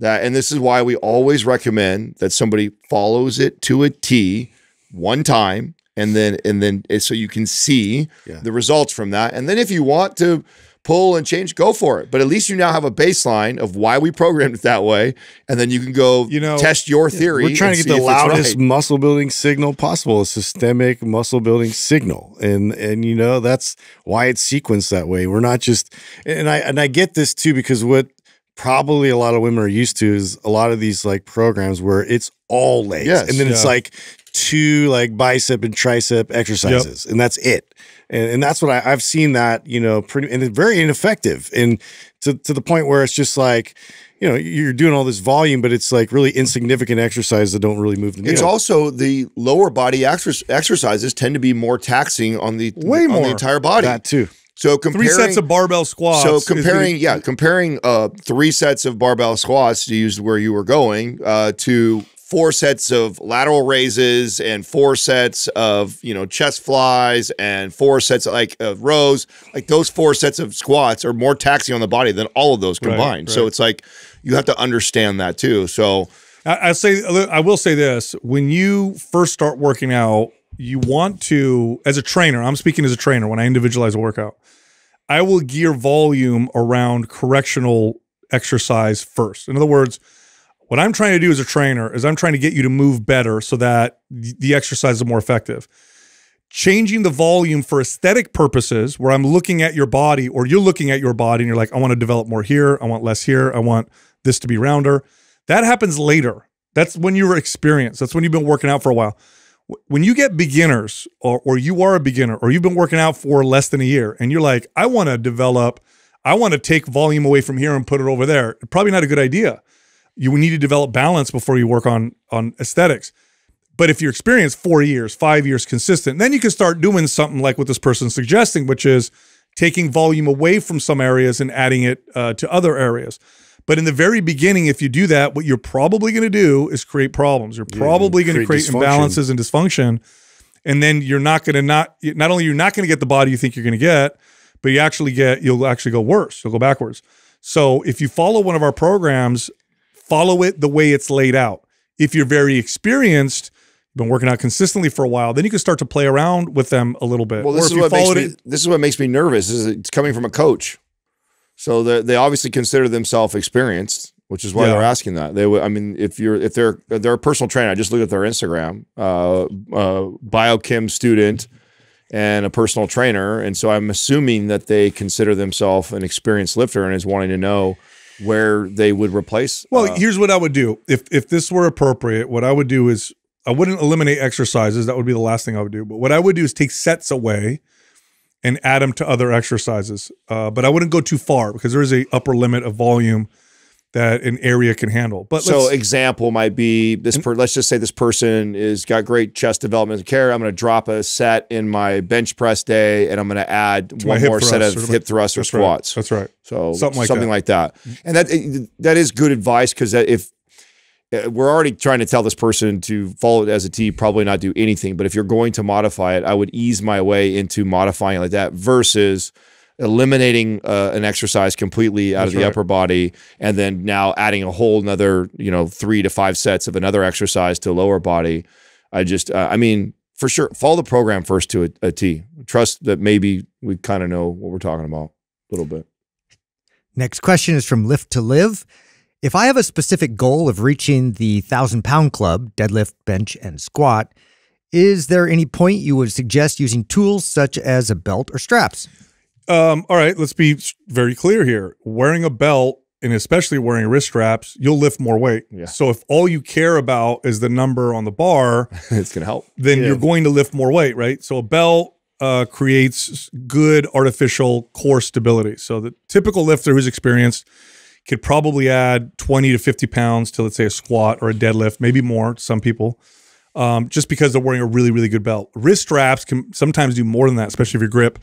That, and this is why we always recommend that somebody follows it to a T one time, and then and then so you can see yeah. the results from that. And then if you want to pull and change, go for it. But at least you now have a baseline of why we programmed it that way, and then you can go you know, test your theory. We're trying to get the loudest right. muscle building signal possible, a systemic muscle building signal, and and you know that's why it's sequenced that way. We're not just and I and I get this too, because what. Probably a lot of women are used to is a lot of these like programs where it's all legs yes, and then yeah. it's like two like bicep and tricep exercises yep. and that's it. And, and that's what I, I've seen that, you know, pretty, and it's very ineffective and to, to the point where it's just like, you know, you're doing all this volume, but it's like really insignificant exercises that don't really move the needle. It's also the lower body exor exercises tend to be more taxing on the, Way more. on the entire body. That too. So comparing three sets of barbell squats. So comparing, yeah, comparing uh, three sets of barbell squats to use where you were going uh, to four sets of lateral raises and four sets of you know chest flies and four sets of, like of rows. Like those four sets of squats are more taxing on the body than all of those combined. Right, right. So it's like you have to understand that too. So I, I say I will say this: when you first start working out. You want to, as a trainer, I'm speaking as a trainer, when I individualize a workout, I will gear volume around correctional exercise first. In other words, what I'm trying to do as a trainer is I'm trying to get you to move better so that the exercise is more effective. Changing the volume for aesthetic purposes, where I'm looking at your body or you're looking at your body and you're like, I want to develop more here. I want less here. I want this to be rounder. That happens later. That's when you're experienced. That's when you've been working out for a while. When you get beginners or, or you are a beginner or you've been working out for less than a year and you're like, I want to develop, I want to take volume away from here and put it over there. Probably not a good idea. You need to develop balance before you work on, on aesthetics. But if you're experienced four years, five years consistent, then you can start doing something like what this person's suggesting, which is taking volume away from some areas and adding it uh, to other areas. But in the very beginning, if you do that, what you're probably going to do is create problems. You're probably yeah, going to create, create imbalances and dysfunction. and then you're not going to not not only you're not going to get the body you think you're going to get, but you actually get you'll actually go worse. You'll go backwards. So if you follow one of our programs, follow it the way it's laid out. If you're very experienced, been working out consistently for a while, then you can start to play around with them a little bit. Well, this, or is, what makes me, it, this is what makes me nervous. Is it's coming from a coach. So they obviously consider themselves experienced, which is why yeah. they're asking that. They, I mean, if you're, if they're, if they're a personal trainer, I just looked at their Instagram, uh, uh, biochem student and a personal trainer. And so I'm assuming that they consider themselves an experienced lifter and is wanting to know where they would replace. Well, uh, here's what I would do. If, if this were appropriate, what I would do is, I wouldn't eliminate exercises. That would be the last thing I would do. But what I would do is take sets away and add them to other exercises. Uh, but I wouldn't go too far because there is a upper limit of volume that an area can handle. But so example might be this. Per, let's just say this person is got great chest development and care. I'm going to drop a set in my bench press day, and I'm going to add one more set of hip thrusts or squats. That's right. So something like something like that. And that that is good advice because if we're already trying to tell this person to follow it as a T, probably not do anything. But if you're going to modify it, I would ease my way into modifying it like that versus eliminating uh, an exercise completely out That's of the right. upper body and then now adding a whole another, you know, three to five sets of another exercise to lower body. I just, uh, I mean, for sure, follow the program first to a, a T. Trust that maybe we kind of know what we're talking about a little bit. Next question is from Lift to Live. If I have a specific goal of reaching the thousand pound club, deadlift, bench, and squat, is there any point you would suggest using tools such as a belt or straps? Um, all right, let's be very clear here. Wearing a belt, and especially wearing wrist straps, you'll lift more weight. Yeah. So if all you care about is the number on the bar, it's gonna help. Then yeah. you're going to lift more weight, right? So a belt uh, creates good artificial core stability. So the typical lifter who's experienced could probably add twenty to fifty pounds to, let's say, a squat or a deadlift, maybe more to some people, um, just because they're wearing a really, really good belt. Wrist straps can sometimes do more than that, especially if your grip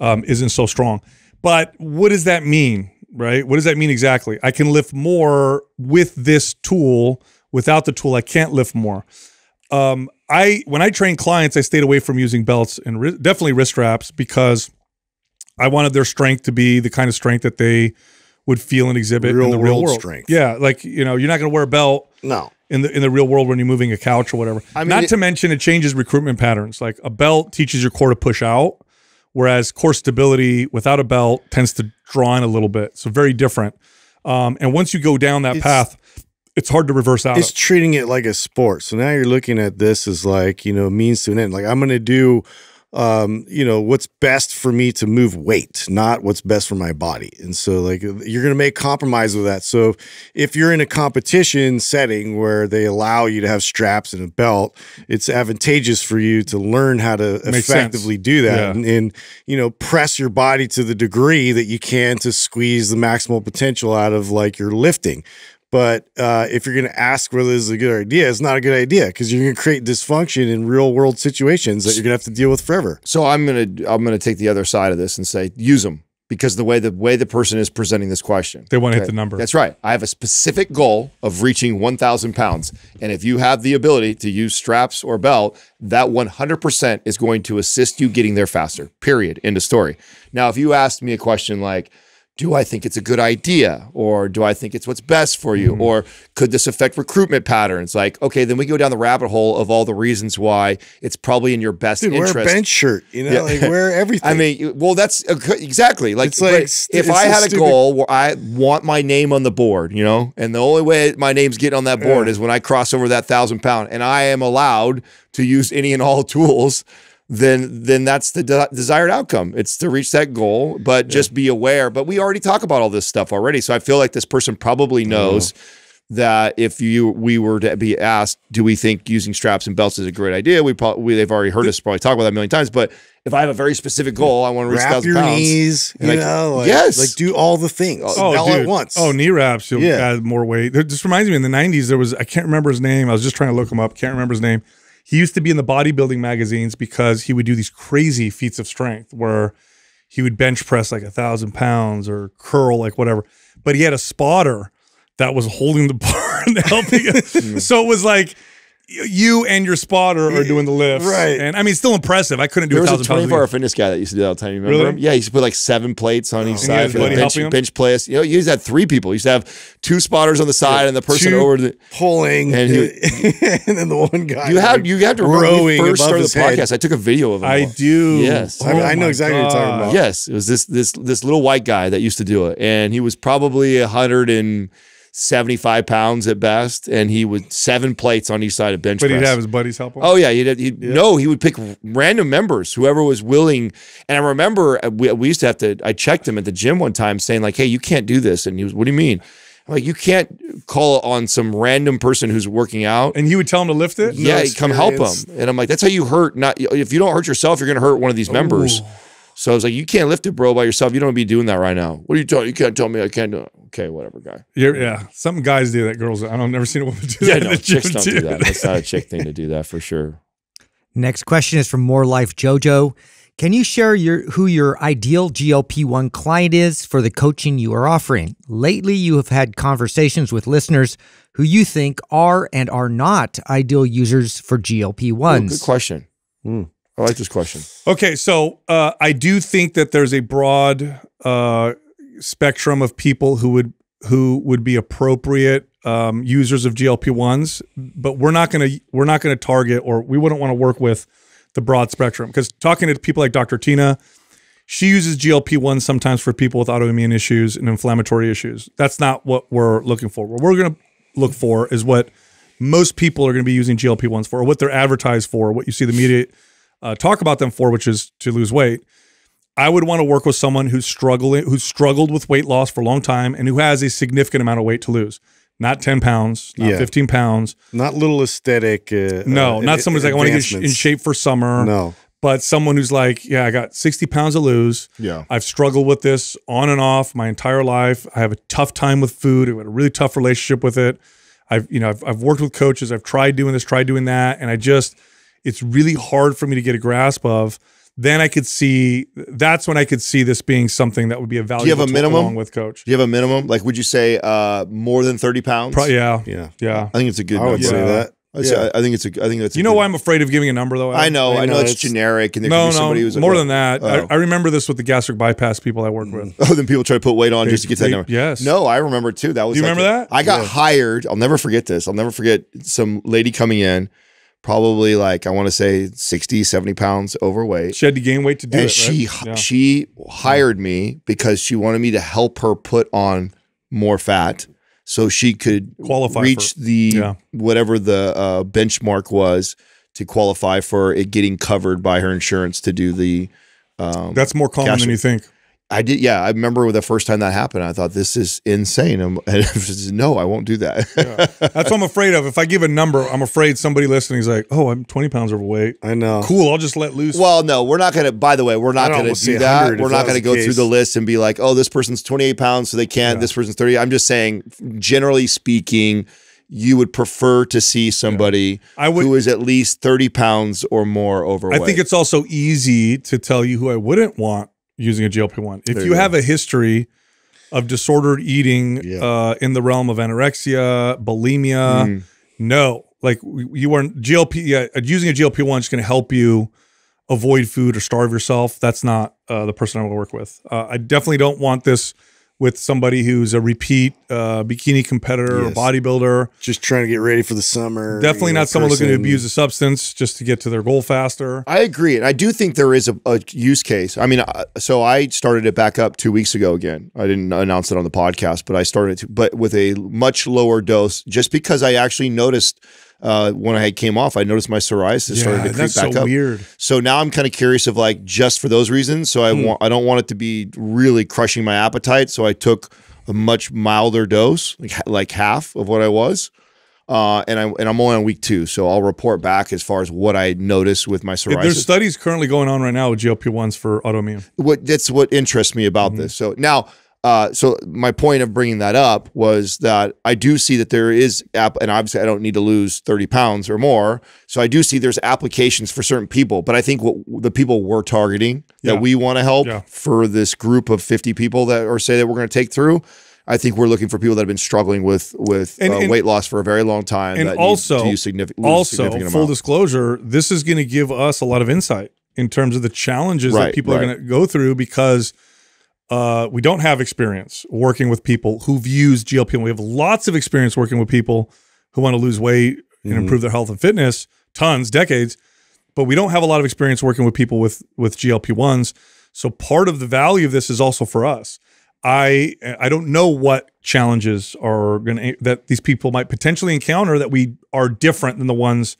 um, isn't so strong. But what does that mean, right? What does that mean exactly? I can lift more with this tool. Without the tool, I can't lift more. Um, I when I train clients, I stayed away from using belts and ri- definitely wrist straps because I wanted their strength to be the kind of strength that they – would feel and exhibit real in the real world, world strength. Yeah, like, you know, you're not going to wear a belt no. in the in the real world when you're moving a couch or whatever. I mean, not it, to mention it changes recruitment patterns. Like a belt teaches your core to push out, whereas core stability without a belt tends to draw in a little bit. So very different. Um, and once you go down that it's, path, it's hard to reverse out. It's of. treating it like a sport. So now you're looking at this as like, you know, means to an end. Like I'm going to do um you know what's best for me to move weight, not what's best for my body. And so like you're gonna make compromise with that. So if you're in a competition setting where they allow you to have straps and a belt, it's advantageous for you to learn how to Makes effectively sense. do that yeah. and, and you know press your body to the degree that you can to squeeze the maximal potential out of like your lifting. But uh, if you're going to ask whether this is a good idea, it's not a good idea because you're going to create dysfunction in real world situations that you're going to have to deal with forever. So I'm going to I'm going to take the other side of this and say use them because the way the way the person is presenting this question, they want to okay? hit the number. That's right. I have a specific goal of reaching one thousand pounds, and if you have the ability to use straps or belt, that one hundred percent is going to assist you getting there faster. Period. End of story. Now, if you asked me a question like, do I think it's a good idea, or do I think it's what's best for you, mm-hmm. or could this affect recruitment patterns? Like, okay, then we go down the rabbit hole of all the reasons why it's probably in your best Dude, interest. Wear a bench shirt, you know, yeah. like wear everything. I mean, well, that's exactly like, it's like it's if I had a stupid goal where I want my name on the board, you know, and the only way my name's getting on that board yeah. is when I cross over that thousand pound, and I am allowed to use any and all tools. then then that's the de desired outcome. It's to reach that goal, but yeah. just be aware. But we already talk about all this stuff already. So I feel like this person probably knows mm-hmm. that if you we were to be asked, do we think using straps and belts is a great idea? We probably, they've already heard us probably talk about that a million times, but if I have a very specific goal, I want to reach wrap thousand your pounds, knees, you like, know, like, yes, like do all the things oh, all dude. at once. Oh, knee wraps, you'll yeah. add more weight. It just reminds me in the nineties, there was, I can't remember his name. I was just trying to look him up. Can't remember his name. He used to be in the bodybuilding magazines because he would do these crazy feats of strength where he would bench press like a thousand pounds or curl like whatever. But he had a spotter that was holding the bar and helping him. So it was like you and your spotter are doing the lifts. Right. And I mean, it's still impressive. I couldn't do there a thousand pounds. There was a twenty-four hour fitness guy that used to do that all the time. You remember really? him? Yeah, he used to put like seven plates on oh. each side for the bench, bench press. You know, you used to have three people. You used to have two spotters on the side yeah. and the person two over the pulling. And, he, and then the one guy. You have, you have to remember when first started the podcast. Head. I took a video of him. I do. Yes. Oh, I, mean, I know exactly God. what you're talking about. Yes. It was this, this, this little white guy that used to do it. And he was probably a hundred and seventy-five pounds at best, and he would seven plates on each side of bench press. But he'd press. have his buddies help him? Oh, yeah. He'd, he'd, yeah. No, he would pick random members, whoever was willing. And I remember we, we used to have to, I checked him at the gym one time saying like, hey, you can't do this. And he was, what do you mean? I'm like, you can't call on some random person who's working out. And he would tell him to lift it? Yeah, no he'd come help him. And I'm like, that's how you hurt. Not If you don't hurt yourself, you're going to hurt one of these Ooh. members. So I was like, you can't lift it, bro, by yourself. You don't be doing that right now. What are you talking? You can't tell me I can't do it. Okay, whatever, guy. You're, yeah, some guys do that. Girls, I don't, I've never seen a woman do yeah, that. Yeah, no, chicks don't do that. That's not a chick thing to do that for sure. Next question is from More Life Jojo. Can you share your who your ideal G L P one client is for the coaching you are offering? Lately, you have had conversations with listeners who you think are and are not ideal users for G L P ones. Ooh, good question. Mm. I like this question. Okay, so uh, I do think that there's a broad uh, spectrum of people who would who would be appropriate um, users of G L P ones, but we're not gonna we're not gonna target, or we wouldn't want to work with the broad spectrum, because talking to people like Doctor Tina, she uses G L P ones sometimes for people with autoimmune issues and inflammatory issues. That's not what we're looking for. What we're gonna look for is what most people are gonna be using G L P ones for, or what they're advertised for, what you see the media Uh, talk about them for, which is to lose weight. I would want to work with someone who's struggling, who's struggled with weight loss for a long time, and who has a significant amount of weight to lose. Not ten pounds, not yeah. fifteen pounds. Not little aesthetic. Uh, no, uh, not someone who's like, I want to get in shape for summer. No. But someone who's like, yeah, I got sixty pounds to lose. Yeah. I've struggled with this on and off my entire life. I have a tough time with food. I had a really tough relationship with it. I've, you know, I've, I've worked with coaches. I've tried doing this, tried doing that. And I just... it's really hard for me to get a grasp of. Then I could see, that's when I could see this being something that would be a valuable. Do you have a minimum along with coach? Do you have a minimum? Like, would you say uh, more than thirty pounds? Probably, yeah. Yeah. Yeah. I think it's a good I would number. say that. I'd yeah. say, I think it's a, I think that's a You know why I'm afraid of giving a number though? I know. I know, I know it's, it's generic. And there no, could be somebody no, who's like, more than that. Oh. I, I remember this with the gastric bypass people I worked with. Oh, then people try to put weight on they, just to get to they, that number. Yes. No, I remember too. That was Do you like remember a, that? I got yeah. hired. I'll never forget this. I'll never forget some lady coming in. Probably like, I want to say sixty, seventy pounds overweight. She had to gain weight to do and it, she, right? yeah. she hired me because she wanted me to help her put on more fat so she could qualify reach for, the yeah. whatever the uh, benchmark was to qualify for it getting covered by her insurance to do the um, That's more common gastric. than you think. I did, yeah. I remember the first time that happened, I thought, this is insane. I'm, and I just, no, I won't do that. yeah. That's what I'm afraid of. If I give a number, I'm afraid somebody listening is like, oh, I'm twenty pounds overweight. I know. Cool, I'll just let loose. Well, no, we're not going to, by the way, we're not going to do that. We're not going to go through the list and be like, oh, this person's twenty-eight pounds, so they can't, yeah. this person's thirty. I'm just saying, generally speaking, you would prefer to see somebody yeah. I would, who is at least thirty pounds or more overweight. I think it's also easy to tell you who I wouldn't want using a G L P one. If you, you have a history of disordered eating yeah. uh, in the realm of anorexia, bulimia, mm. no, like you aren't G L P. Yeah, using a G L P one is going to help you avoid food or starve yourself. That's not uh, the person I want to work with. Uh, I definitely don't want this with somebody who's a repeat uh, bikini competitor yes. or bodybuilder. Just trying to get ready for the summer. Definitely you know, not someone person. looking to abuse a substance just to get to their goal faster. I agree. And I do think there is a, a use case. I mean, I, so I started it back up two weeks ago again. I didn't announce it on the podcast, but I started it but with a much lower dose just because I actually noticed uh, when I came off, I noticed my psoriasis yeah, started to creep that's back so up. Weird. So now I'm kind of curious of like, just for those reasons. So I mm. want, I don't want it to be really crushing my appetite. So I took a much milder dose, like, like half of what I was. Uh, and, I, and I'm only on week two. So I'll report back as far as what I noticed with my psoriasis. There's studies currently going on right now with G L P ones for autoimmune. What that's what interests me about mm-hmm. this. So now, Uh, so my point of bringing that up was that I do see that there is, app and obviously I don't need to lose thirty pounds or more. So I do see there's applications for certain people, but I think what the people we're targeting that yeah. we want to help yeah. for this group of fifty people that or say that we're going to take through, I think we're looking for people that have been struggling with with and, uh, and, weight loss for a very long time. And that also, to use significant, also significant full amount. disclosure, this is going to give us a lot of insight in terms of the challenges right, that people right. are going to go through, because uh, we don't have experience working with people who've used G L P one. We have lots of experience working with people who want to lose weight mm-hmm. and improve their health and fitness, tons, decades, but we don't have a lot of experience working with people with, with G L P ones. So part of the value of this is also for us. I I don't know what challenges are gonna that these people might potentially encounter that we are different than the ones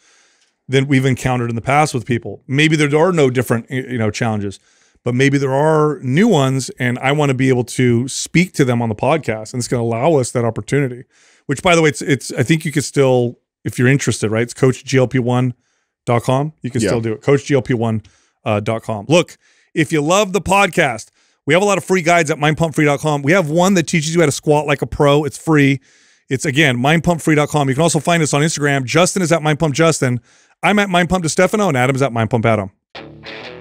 than we've encountered in the past with people. Maybe there are no different you know challenges, but maybe there are new ones, and I want to be able to speak to them on the podcast, and it's going to allow us that opportunity. Which, by the way, it's it's I think you could still, if you're interested, right? It's coach G L P one dot com. You can yeah. still do it. coach G L P one dot com. Look, if you love the podcast, we have a lot of free guides at mind pump free dot com. We have one that teaches you how to squat like a pro. It's free. It's, again, mind pump free dot com. You can also find us on Instagram. Justin is at mind pump justin. I'm at mindpump DeStefano, and Adam is at mindpumpadam.